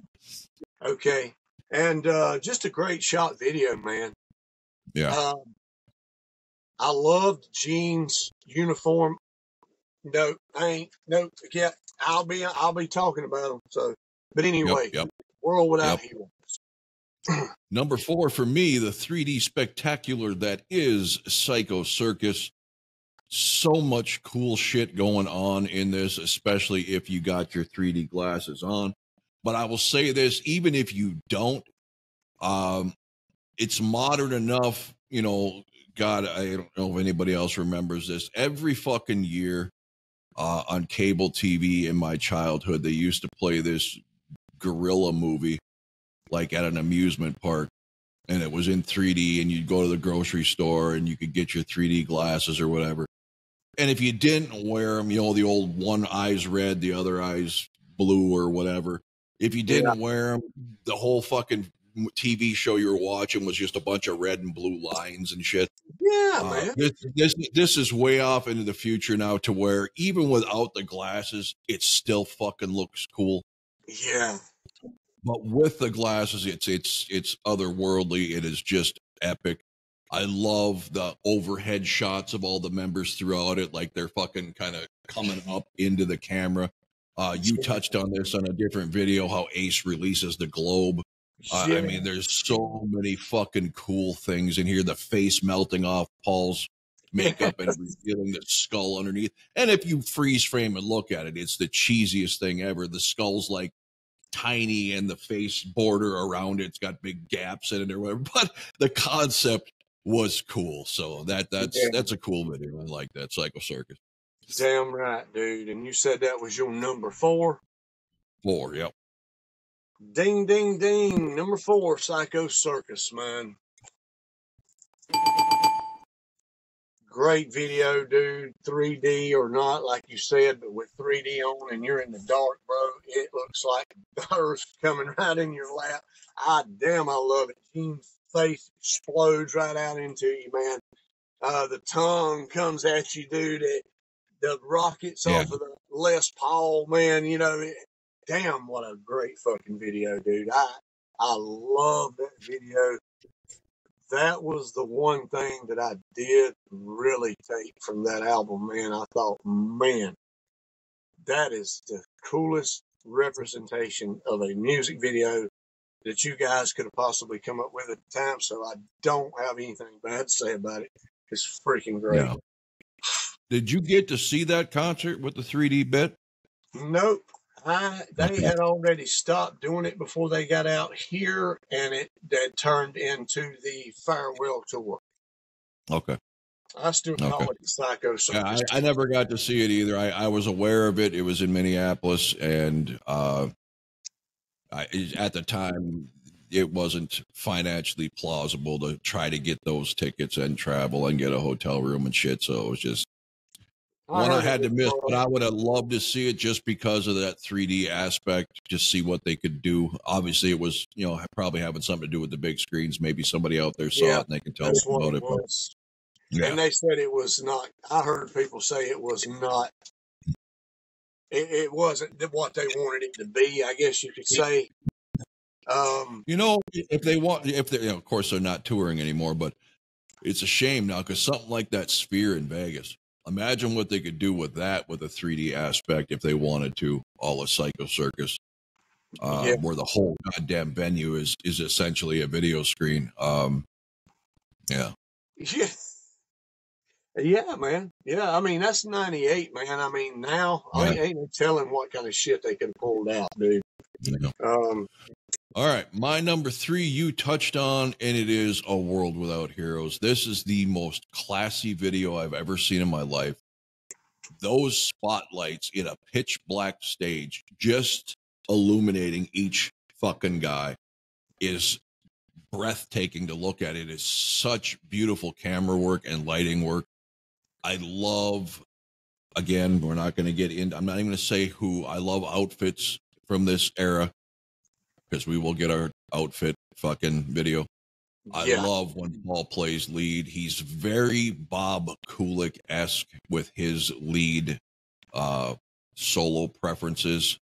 Okay. And just a great shot video, man. Yeah. I loved Gene's uniform. No, I ain't. No, yeah, I'll be talking about them. So, but anyway, World Without Heroes. Number 4 for me, the 3D spectacular that is Psycho Circus. So much cool shit going on in this, especially if you got your 3D glasses on. But I will say this, even if you don't, it's modern enough, you know. God, I don't know if anybody else remembers this. Every fucking year on cable TV in my childhood, they used to play this gorilla movie like at an amusement park, and it was in 3D, and you'd go to the grocery store and you could get your 3D glasses or whatever. And if you didn't wear them, you know, the old one eye's red, the other eye's blue or whatever. If you didn't wear them, the whole fucking TV show you're watching was just a bunch of red and blue lines and shit. Yeah, man. This is way off into the future now to where even without the glasses, it still fucking looks cool. Yeah. But with the glasses, it's otherworldly. It is just epic. I love the overhead shots of all the members throughout it, like they're fucking kind of coming up into the camera. You touched on this on a different video, how Ace releases the globe. I mean, there's so many fucking cool things in here. The face melting off Paul's makeup and revealing the skull underneath. And if you freeze frame and look at it, it's the cheesiest thing ever. The skull's like tiny and the face border around it's got big gaps in it or whatever. But the concept was cool. So that's a cool video. I like that, Psycho Circus. Damn right, dude. And you said that was your number 4? 4, yep. Ding, ding, ding. Number 4, Psycho Circus, man. Great video, dude. 3D or not, like you said, but with 3D on and you're in the dark, bro, it looks like butter's coming right in your lap. Damn, I love it. Gene's face explodes right out into you, man. The tongue comes at you, dude. The rockets off of the Les Paul, man, you know, damn, what a great fucking video, dude. I love that video. That was the one thing that I did really take from that album, man. I thought, man, that is the coolest representation of a music video that you guys could have possibly come up with at the time. So I don't have anything bad to say about it. It's freaking great. Yeah. Did you get to see that concert with the 3D bit? Nope. They had already stopped doing it before they got out here, and that turned into the farewell tour. Okay. I still call it Psycho Circus. Yeah, I never got to see it either. I was aware of it. It was in Minneapolis, and at the time, it wasn't financially plausible to try to get those tickets and travel and get a hotel room and shit, so it was just one I had to miss, but I would have loved to see it just because of that 3D aspect, just see what they could do. Obviously, it was, you know, probably having something to do with the big screens. Maybe somebody out there saw it and they can tell us about it. And they said it was not, I heard people say it was not, it wasn't what they wanted it to be, I guess you could say. You know, if they want, you know, of course, they're not touring anymore, but it's a shame now because something like that Sphere in Vegas. Imagine what they could do with that, with a 3D aspect, if they wanted to, all a Psycho Circus, where the whole goddamn venue is essentially a video screen. Yeah, man. Yeah, I mean, that's 98, man. I mean, now I ain't no telling what kind of shit they could have pulled out, dude. Yeah. All right, my number 3 you touched on, and it is A World Without Heroes. This is the most classy video I've ever seen in my life. Those spotlights in a pitch black stage, just illuminating each fucking guy, is breathtaking to look at. It is such beautiful camera work and lighting work. I love, again, we're not going to get into, I'm not even going to say who, I love outfits from this era, because we will get our outfit fucking video. I love when Paul plays lead. He's very Bob Kulick-esque with his lead solo preferences.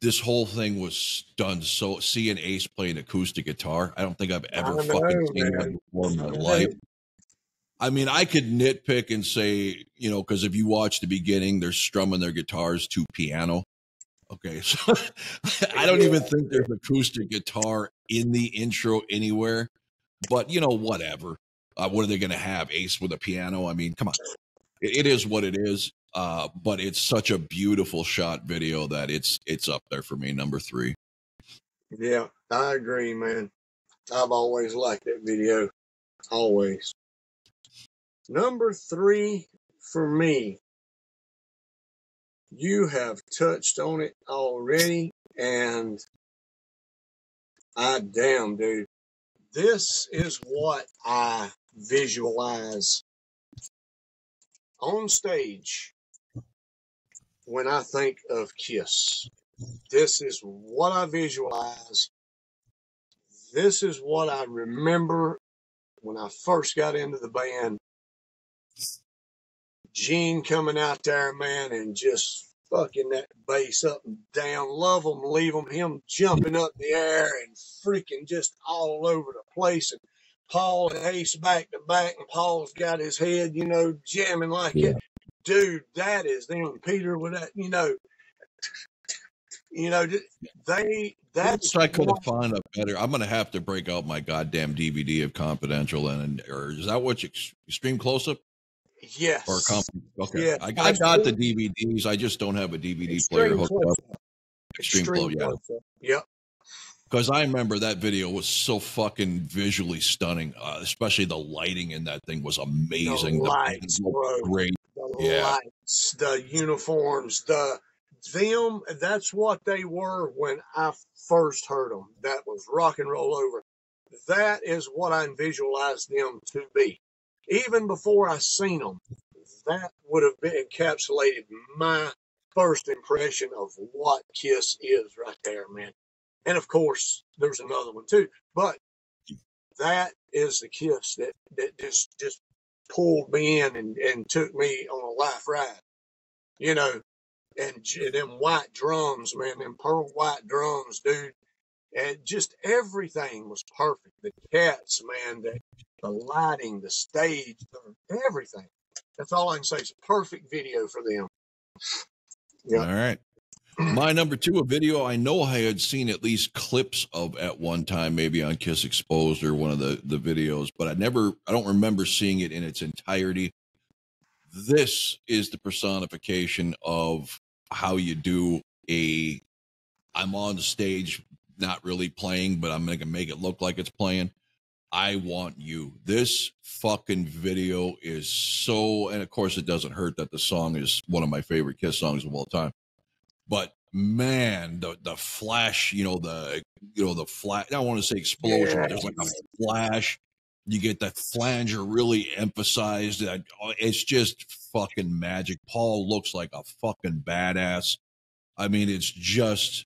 This whole thing was done. So seeing Ace play an acoustic guitar, I don't think I've ever fucking seen that before in my life. I mean, I could nitpick and say, you know, because if you watch the beginning, they're strumming their guitars to piano. Okay, so I don't even think there's acoustic guitar in the intro anywhere. But, you know, whatever. What are they going to have? Ace with a piano? I mean, come on. It is what it is. But it's such a beautiful shot video that it's up there for me, number three. Yeah, I agree, man. I've always liked that video. Always. Number three for me. You have touched on it already, and I damn, dude. This is what I visualize on stage when I think of Kiss. This is what I visualize. This is what I remember when I first got into the band. Gene coming out there, man, and just fucking that bass up and down. Love him, leave him. Him jumping up in the air and freaking just all over the place. And Paul and Ace back to back, and Paul's got his head, you know, jamming like it. Dude, that is them. Peter with that, you know, that's. I couldn't find a better. I'm gonna have to break out my goddamn DVD of Confidential, or is that what you Extreme Close-Up? Yes. Or okay. Yeah, I got the DVDs. I just don't have a DVD player hooked up. Extreme Close-Up. Yeah. Yep. Because I remember that video was so fucking visually stunning. Especially the lighting in that thing was amazing. The lights, bro. Great. The lights, the uniforms, them. That's what they were when I first heard them. That was Rock and Roll Over. That is what I visualized them to be. Even before I seen them, that would have been encapsulated my first impression of what Kiss is right there, man. And of course, there's another one too, but that is the Kiss that just pulled me in and took me on a life ride, you know. And them white drums, man, them pearl white drums, dude. And just everything was perfect. The cats, man, the lighting, the stage, everything. That's all I can say. It's a perfect video for them. Yeah. All right. My number two, a video I know I had seen at least clips of at one time, maybe on Kiss Exposed or one of the videos, but I don't remember seeing it in its entirety. This is the personification of how you do I'm on stage, not really playing, but I'm going to make it look like it's playing. I Want You. This fucking video is so, and of course it doesn't hurt that the song is one of my favorite Kiss songs of all time. But man, the flash, the flash, I don't want to say explosion, but there's like a flash. You get that flanger really emphasized. It's just fucking magic. Paul looks like a fucking badass. I mean, it's just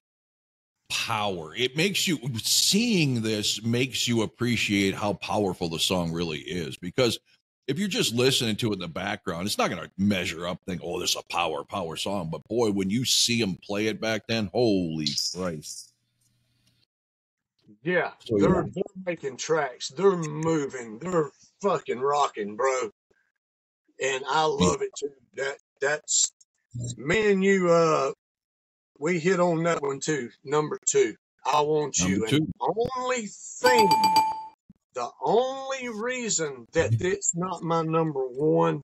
power. It makes you, seeing this makes you appreciate how powerful the song really is, because if you're just listening to it in the background, it's not going to measure up, think, oh, this is a power song. But boy, when you see him play it back then, holy Christ. Yeah, so, they're making tracks, they're moving, they're fucking rocking, bro. And I love it too. That's me and you, we hit on that one too. Number two, I Want You. And the only reason that it's not my number one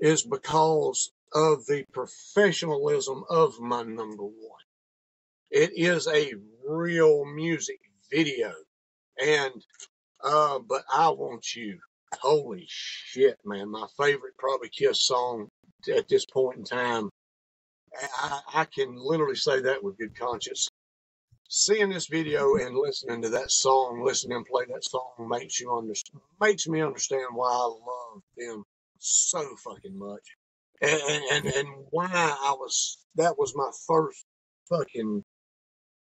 is because of the professionalism of my number one. It is a real music video. And, but I Want You. Holy shit, man. My favorite probably Kiss song at this point in time. I can literally say that with good conscience. Seeing this video and listening to that song, listening and play that song makes me understand why I love them so fucking much, and why that was my first fucking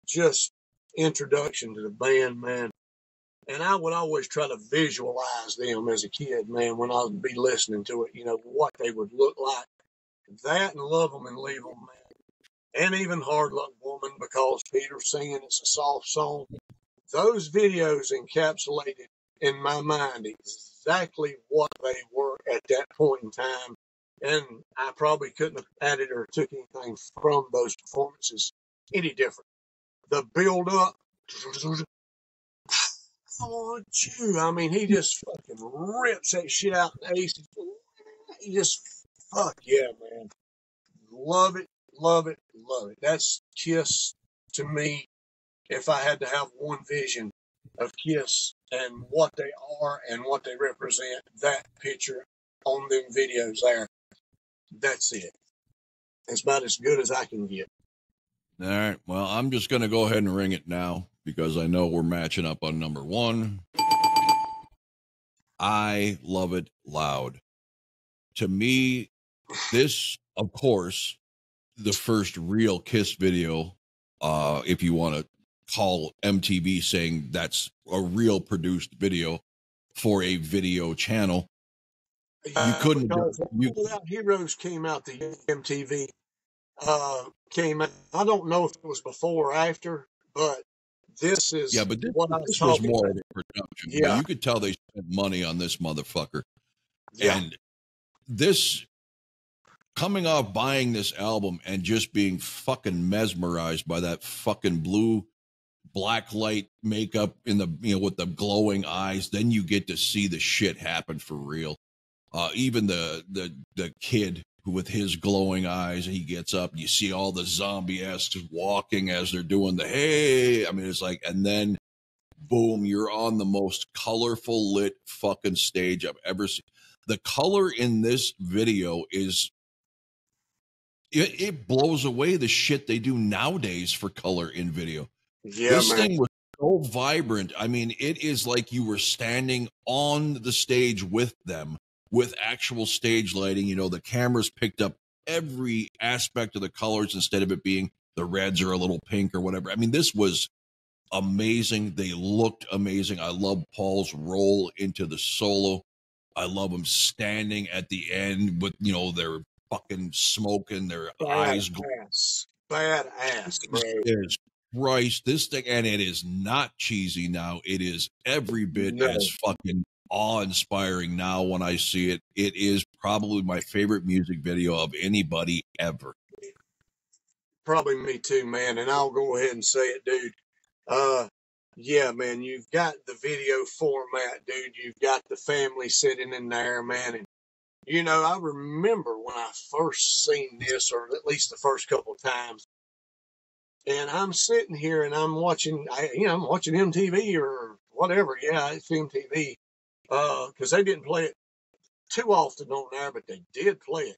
just introduction to the band, man. And I would always try to visualize them as a kid, man, when I would be listening to it, what they would look like, That and Love 'Em and Leave 'Em, man. And even Hard Luck Woman, because Peter's singing, it's a soft song. Those videos encapsulated in my mind exactly what they were at that point in time. And I probably couldn't have added or took anything from those performances any different. The build up, I want you. I mean, he just fucking rips that shit out. He just, fuck yeah, man. Love it, love it, love it. That's Kiss to me. If I had to have one vision of Kiss and what they are and what they represent, that picture on them videos there, that's it. It's about as good as I can get. All right. Well, I'm just going to go ahead and ring it now because I know we're matching up on number one. I Love It Loud. To me, this, of course, the first real Kiss video, if you want to call MTV saying that's a real produced video for a video channel. You couldn't. World Without Heroes came out, the MTV came out. I don't know if it was before or after, but this is. Yeah, but this was more of a production. Yeah. You could tell they spent money on this motherfucker. Yeah. And this, coming off buying this album and just being fucking mesmerized by that fucking blue black light makeup in the, you know, with the glowing eyes, then you get to see the shit happen for real. Even the kid who, with his glowing eyes, he gets up, you see all the zombie ass walking as they're doing the, hey, I mean, it's like, and then boom, you're on the most colorful lit fucking stage I've ever seen. The color in this video is, it blows away the shit they do nowadays for color in video. Yeah, this thing was so vibrant. I mean, it is like you were standing on the stage with them, with actual stage lighting. You know, the cameras picked up every aspect of the colors instead of it being the reds or a little pink or whatever. I mean, this was amazing. They looked amazing. I love Paul's roll into the solo. I love him standing at the end with, you know, their fucking smoke and their eyes. Badass, badass. Christ, this thing, and it is not cheesy now. It is every bit as fucking awe-inspiring now when I see it. It is probably my favorite music video of anybody ever. Probably me too, man. And I'll go ahead and say it, dude. Yeah, man, you've got the video format, dude. You've got the family sitting in there, man. And, you know, I remember when I first seen this, or at least the first couple of times, and I'm sitting here and I'm watching, I'm watching MTV or whatever. Yeah, it's MTV. Cause they didn't play it too often on there, but they did play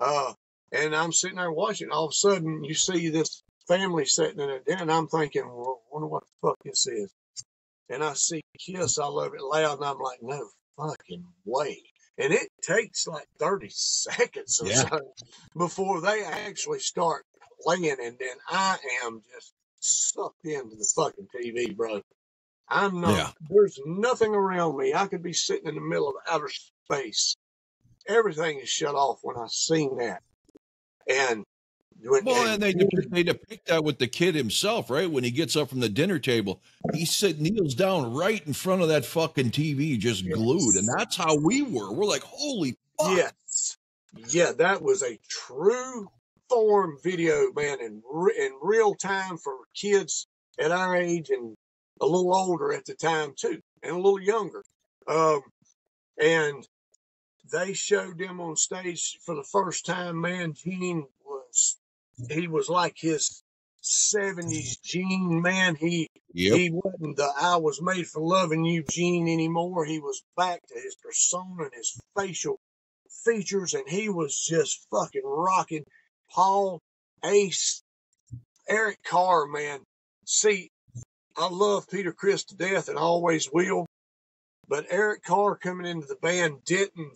it. And I'm sitting there watching. All of a sudden you see this family sitting in it. And I'm thinking, well, I wonder what the fuck this is. And I see Kiss, I Love It Loud. And I'm like, no fucking way. And it takes like 30 seconds or so before they actually start playing, and then I am just sucked into the fucking TV, bro. I'm not, there's nothing around me. I could be sitting in the middle of outer space. Everything is shut off when I seen that. And they depict that with the kid himself, right? When he gets up from the dinner table, he kneels down right in front of that fucking TV, just glued. And that's how we were. We're like, holy fuck. Yes. Yeah, that was a true form video, man, in real time for kids at our age and a little older at the time too, and a little younger. And they showed them on stage for the first time, man. Gene was, he was like his 70s Gene, man. He wasn't the I Was Made for Loving You Gene anymore. He was back to his persona and his facial features, and he was just fucking rocking. Paul, Ace, Eric Carr, man. See, I love Peter Criss to death and always will, but Eric Carr coming into the band didn't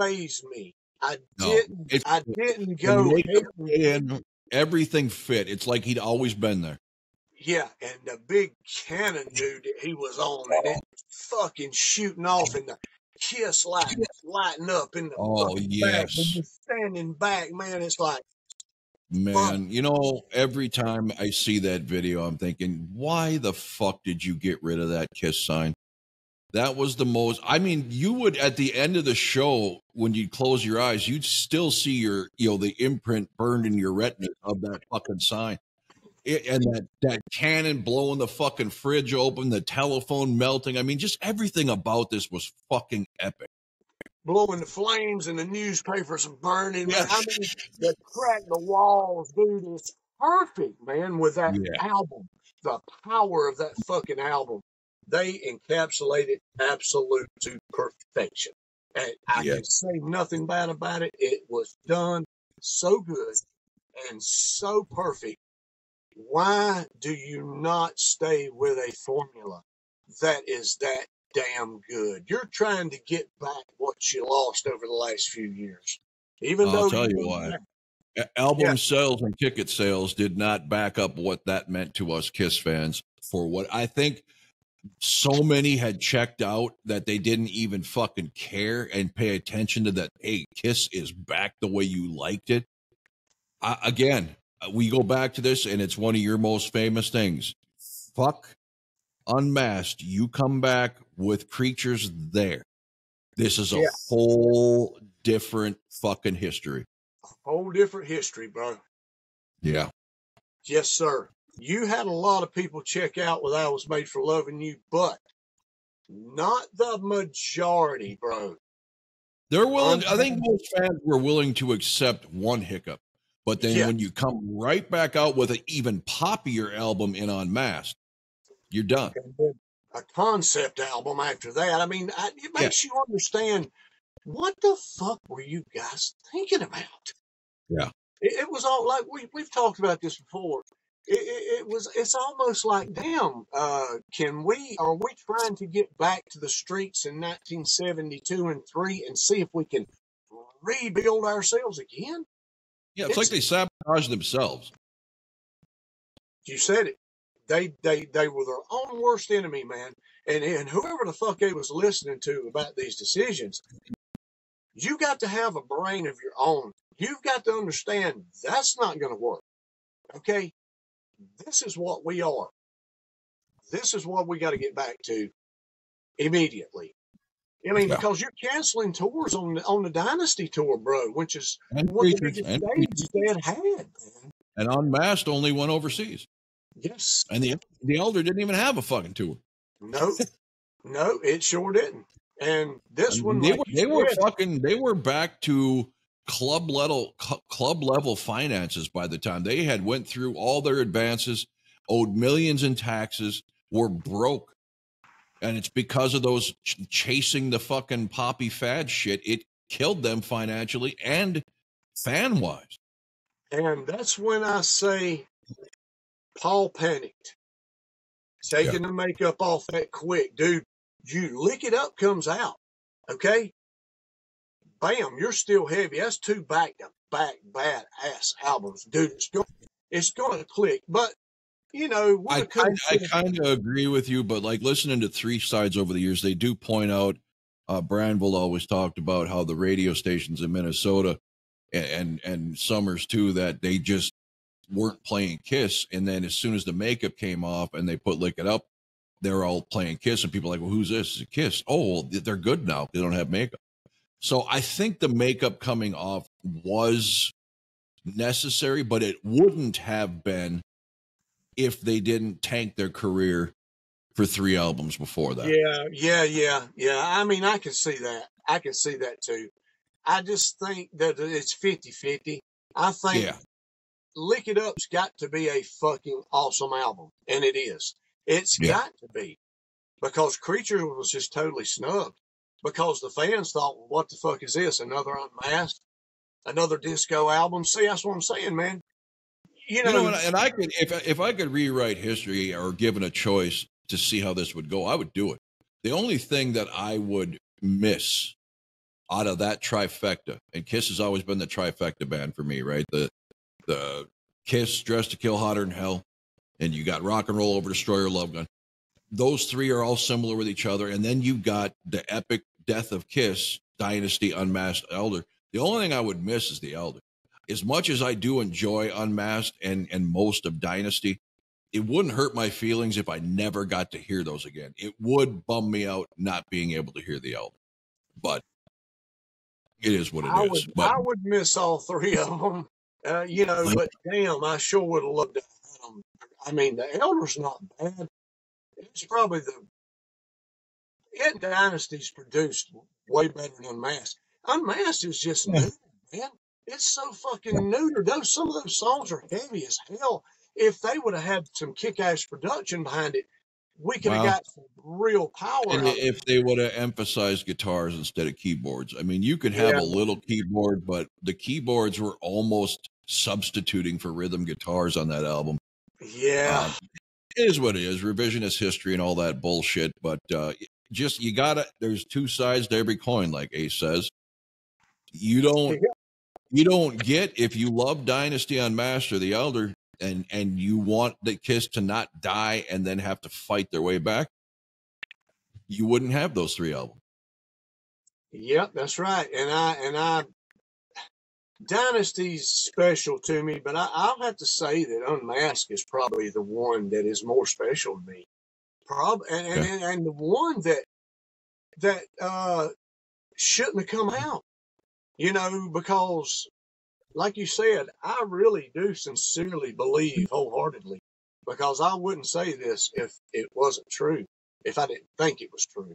faze me. I didn't go. And everything fit. It's like he'd always been there. Yeah, and the big cannon dude that he was on, and it was fucking shooting off, and the Kiss lights lighting up in the back. You're standing back, man. It's like, man, you know, every time I see that video, I'm thinking, why the fuck did you get rid of that Kiss sign? That was the most, I mean, you would, at the end of the show, when you'd close your eyes, you'd still see your, you know, the imprint burned in your retina of that fucking sign. And that cannon blowing the fucking fridge open, the telephone melting. I mean, just everything about this was fucking epic. Blowing the flames and the newspapers burning. Yeah. I mean, the crack, the walls, dude, it's perfect, man, with that album. The power of that fucking album. They encapsulate it absolute to perfection. And I can say nothing bad about it. It was done so good and so perfect. Why do you not stay with a formula that is that damn good? You're trying to get back what you lost over the last few years. Even I'll though tell you why. Album sales and ticket sales did not back up what that meant to us KISS fans, for what I think so many had checked out that they didn't even fucking care and pay attention to that. Hey, KISS is back the way you liked it. Again, we go back to this, and it's one of your most famous things. Fuck Unmasked. You come back with Creatures there. This is a whole different fucking history. A whole different history, bro. Yeah. Yes, sir. You had a lot of people check out with I Was Made for Loving You, but not the majority, bro. They're willing. I think most fans were willing to accept one hiccup. But then when you come right back out with an even poppier album in Unmasked, you're done. A concept album after that. I mean, it makes you understand, what the fuck were you guys thinking about? Yeah. It was all like, we've talked about this before. It's almost like, damn, are we trying to get back to the streets in 1972 and 3 and see if we can rebuild ourselves again? Yeah, it's like they sabotaged themselves. You said it. They were their own worst enemy, man. And whoever the fuck they was listening to about these decisions, you got to have a brain of your own. You've got to understand that's not going to work. Okay? This is what we are. This is what we got to get back to immediately. I mean, because you're canceling tours on the Dynasty tour, bro, which is one of the biggest stages they had, man. And Unmasked only went overseas. Yes. And the Elder didn't even have a fucking tour. No, no, it sure didn't. And this one, they were back to club level finances by the time they had went through all their advances, owed millions in taxes, were broke. And it's because of those chasing the fucking poppy fad shit. It killed them financially and fan-wise. And that's when I say Paul panicked. Taking the makeup off that quick. Dude, you lick it up, comes out. Okay? Bam, you're still heavy. That's two back-to-back badass albums. Dude, it's going to click. But you know, I kind of agree with you, but like listening to Three Sides over the years, they do point out, Branville always talked about how the radio stations in Minnesota and Summers too, that they just weren't playing KISS. And then as soon as the makeup came off and they put Lick It Up, they're all playing KISS, and people are like, well, who's this? It's a KISS. Oh, well, they're good now. They don't have makeup. So I think the makeup coming off was necessary, but it wouldn't have been if they didn't tank their career for three albums before that. Yeah. I mean, I can see that. I can see that too. I just think that it's 50-50. I think Lick It Up's got to be a fucking awesome album. And it is. It's got to be. Because Creature was just totally snubbed. Because the fans thought, well, what the fuck is this? Another Unmasked? Another disco album? See, that's what I'm saying, man. You know, and I could, if I could rewrite history or given a choice to see how this would go, I would do it. The only thing that I would miss out of that trifecta, and KISS has always been the trifecta band for me, right? The KISS, Dress to Kill, Hotter Than Hell, and you got Rock and Roll Over, Destroyer, Love Gun. Those three are all similar with each other, and then you got the epic death of Kiss, Dynasty, Unmasked, Elder. The only thing I would miss is The Elder. As much as I do enjoy Unmasked and most of Dynasty, it wouldn't hurt my feelings if I never got to hear those again. It would bum me out not being able to hear The Elder. But it is what it is. I would miss all three of them. You know, but damn, I sure would have loved to have them. I mean, The Elder's not bad. It's probably Dynasty's produced way better than Unmasked. Unmasked is just new, man. It's so fucking neutered. Some of those songs are heavy as hell. If they would have had some kick-ass production behind it, we could have got some real power. And if they would have emphasized guitars instead of keyboards. I mean, you could have a little keyboard, but the keyboards were almost substituting for rhythm guitars on that album. Yeah. It is what it is, revisionist history and all that bullshit. But just, you gotta, there's two sides to every coin, like Ace says. You don't get, if you love Dynasty, Unmasked, The Elder, and you want the Kiss to not die and then have to fight their way back, you wouldn't have those three albums. Yep, that's right. And I Dynasty's special to me, but I'll have to say that Unmasked is probably the one that is more special to me. And the one that shouldn't have come out, you know, because like you said, I really do sincerely believe wholeheartedly, because I wouldn't say this if it wasn't true, if I didn't think it was true,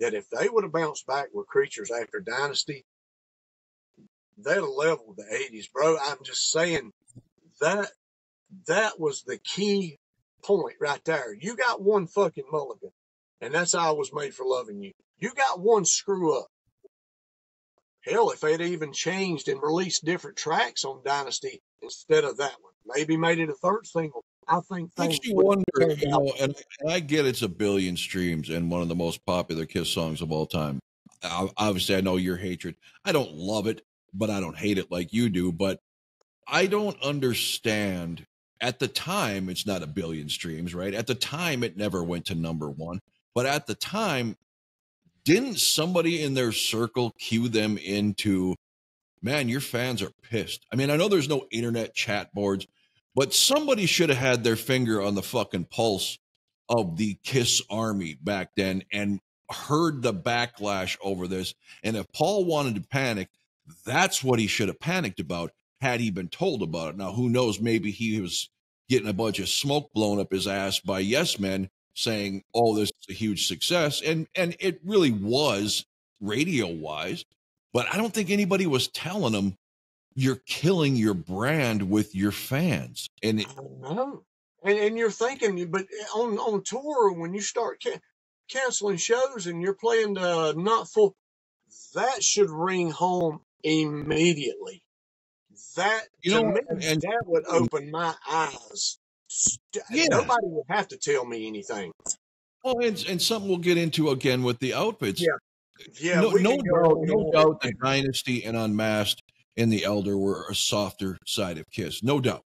that if they would have bounced back with Creatures after Dynasty, they'd have leveled the 80s, bro. I'm just saying that was the key point right there. You got one fucking mulligan, and that's how I Was Made for Loving You. You got one screw up. Hell, if they'd even changed and released different tracks on Dynasty instead of that one, maybe made it a third single, I think. Makes you wonder, you know, and I get it's a billion streams and one of the most popular Kiss songs of all time. Obviously, I know your hatred. I don't love it, but I don't hate it like you do. But I don't understand. At the time, it's not a billion streams, right? At the time, it never went to number one. But at the time, didn't somebody in their circle cue them into, man, your fans are pissed? I mean, I know there's no internet chat boards, but somebody should have had their finger on the fucking pulse of the Kiss army back then and heard the backlash over this. And if Paul wanted to panic, that's what he should have panicked about had he been told about it. Now, who knows? Maybe he was getting a bunch of smoke blown up his ass by yes men saying, oh, this is a huge success. And it really was radio wise, but I don't think anybody was telling them you're killing your brand with your fans. And it, I know. And you're thinking, but on tour, when you start canceling shows and you're playing the Not Full, that should ring home immediately. That, you know, me, and that would open my eyes. Yeah. Nobody would have to tell me anything. Oh, and something we'll get into again with the outfits. Yeah. No doubt that Dynasty and Unmasked and The Elder were a softer side of Kiss. No doubt.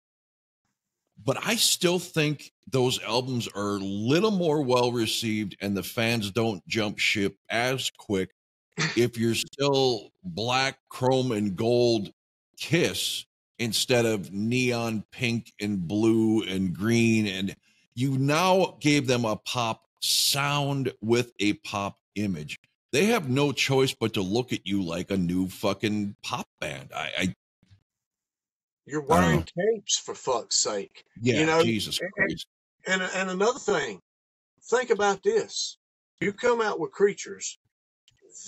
But I still think those albums are a little more well-received and the fans don't jump ship as quick if you're still black, chrome, and gold Kiss instead of neon pink and blue and green. And you now gave them a pop sound with a pop image. They have no choice but to look at you like a new fucking pop band. You're wearing capes, for fuck's sake. Yeah, you know, Jesus Christ. And another thing, think about this. You come out with Creatures,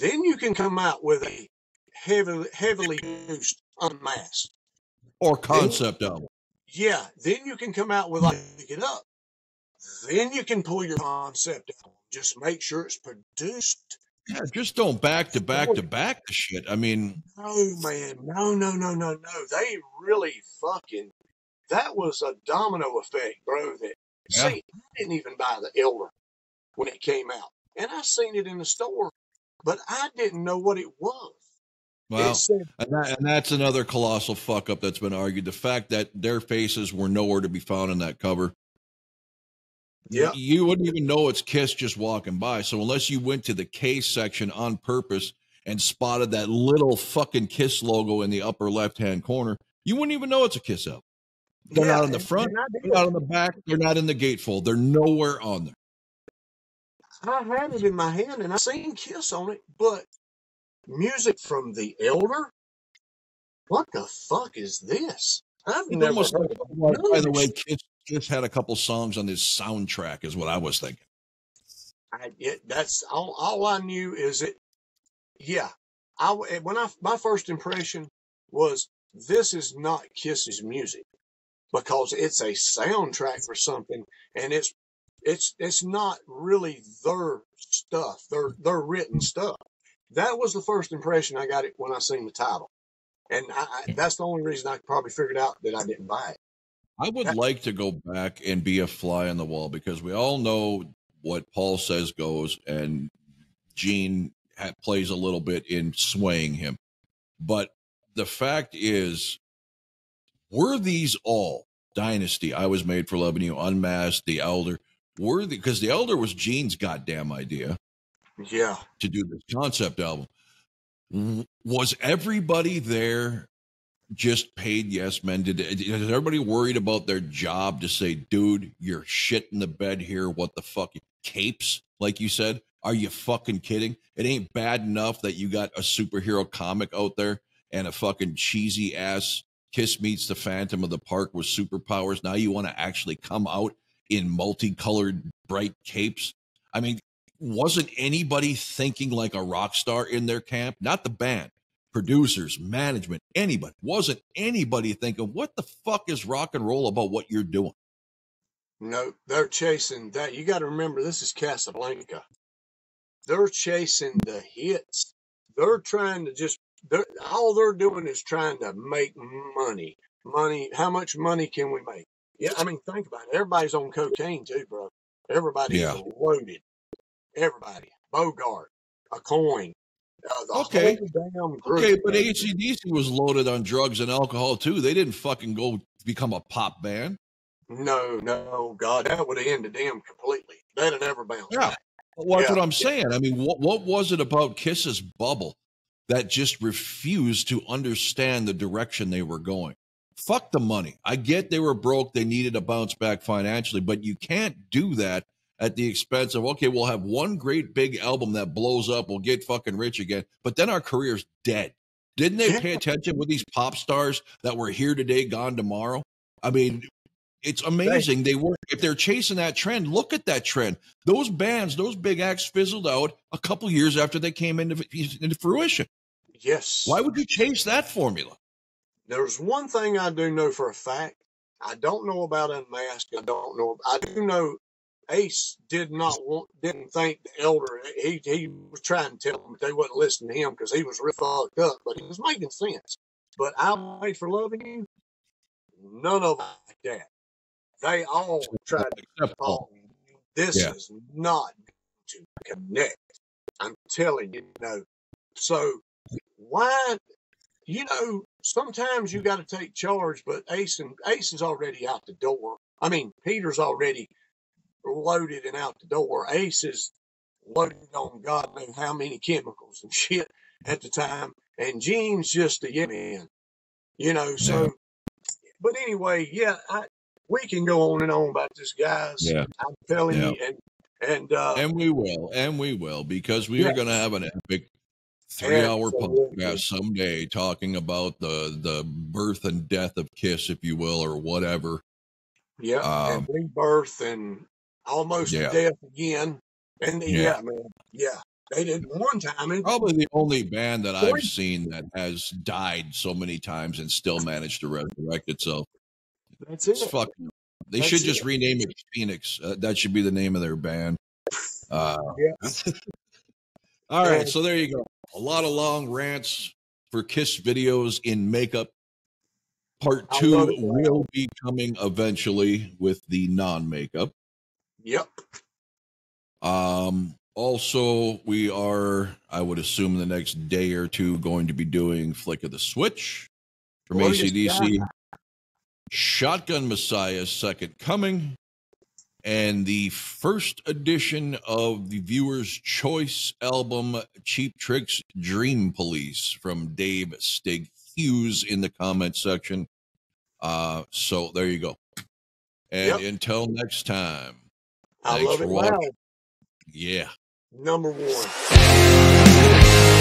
then you can come out with a heavily used Unmasked or concept album. Yeah, then you can come out with like Pick It Up. Then you can pull your concept album. Just make sure it's produced. Yeah, just don't back to back the shit. I mean, no, man, no. They really fucking. That was a domino effect, bro. See, I didn't even buy The Elder when it came out, and I seen it in the store, but I didn't know what it was. Well, and that's another colossal fuck up that's been argued. The fact that their faces were nowhere to be found in that cover. Yeah. You wouldn't even know it's Kiss just walking by. So unless you went to the K section on purpose and spotted that little fucking Kiss logo in the upper left-hand corner, you wouldn't even know it's a Kiss album. They're not in the front, they're not in the back, they're not in the gatefold. They're nowhere on there. I had it in my hand and I seen Kiss on it, but music from The Elder? What the fuck is this? I've never heard of it. By the way, Kiss just had a couple songs on this soundtrack is what I was thinking. That's all I knew is it. Yeah. My first impression was this is not Kiss's music because it's a soundtrack for something and it's not really their stuff, their written stuff. That was the first impression I got it when I seen the title. And that's the only reason I probably figured out that I didn't buy it. I would like to go back and be a fly on the wall because we all know what Paul says goes, and Gene plays a little bit in swaying him. But the fact is, were these all Dynasty, I Was Made for Loving You, Unmasked, The Elder, because The Elder was Gene's goddamn idea to do this concept album. Was everybody there just paid yes men? Is everybody worried about their job to say, dude, you're shit in the bed here? What the fuck? Capes, like you said? Are you fucking kidding? It ain't bad enough that you got a superhero comic out there and a fucking cheesy ass Kiss Meets the Phantom of the Park with superpowers. Now you want to actually come out in multicolored bright capes? I mean, wasn't anybody thinking like a rock star in their camp? Not the band, producers, management, anybody. Wasn't anybody thinking, what the fuck is rock and roll about what you're doing? No, they're chasing that. You got to remember, this is Casablanca. They're chasing the hits. They're trying to just, all they're doing is trying to make money. Money, how much money can we make? Yeah, I mean, think about it. Everybody's on cocaine too, bro. Everybody's loaded. Everybody, Bogart, a coin. But AC/DC was loaded on drugs and alcohol too. They didn't fucking go become a pop band. No, God, that would have ended them completely. They'd have never bounced back. Well, that's what I'm saying. I mean, what was it about Kiss's bubble that just refused to understand the direction they were going? Fuck the money. I get they were broke. They needed a bounce back financially, but you can't do that at the expense of, okay, we'll have one great big album that blows up, we'll get fucking rich again, but then our career's dead. Didn't they pay attention with these pop stars that were here today, gone tomorrow? I mean, it's amazing. They were, if they're chasing that trend, look at that trend. Those bands, those big acts fizzled out a couple years after they came into fruition. Yes. Why would you chase that formula? There's one thing I do know for a fact. I don't know about Unmasked. I do know Ace didn't think The Elder. He was trying to tell them, but they wouldn't listen to him because he was real fucked up, but he was making sense. But I Was Made for Loving You, none of that. They all tried to call me. This is not going to connect. I'm telling you, So why, sometimes you got to take charge, but Ace is already out the door. I mean, Peter's already loaded and out the door. Ace is loaded on God knows how many chemicals and shit at the time, and Gene's just a man, so. But anyway, we can go on and on about this, guys. I'm telling you, and we will, because we are going to have an epic 3-hour podcast someday talking about the birth and death of Kiss, if you will, or whatever. Yeah, and rebirth and almost death again. And they did one time. Probably the only band that I've seen that has died so many times and still managed to resurrect itself. That's it. It's fucking, they should just rename it Phoenix. That should be the name of their band. All right, so there you go. A lot of long rants for Kiss videos in makeup. Part 2 will be coming eventually with the non-makeup. Yep. Also, we are, I would assume, the next day or two going to be doing Flick of the Switch from AC/DC, Shotgun Messiah's Second Coming, and the first edition of the Viewer's Choice album, Cheap Trick's Dream Police, from Dave Stig Hughes in the comment section. So there you go. And until next time. I love it. Wow. Yeah. Number one.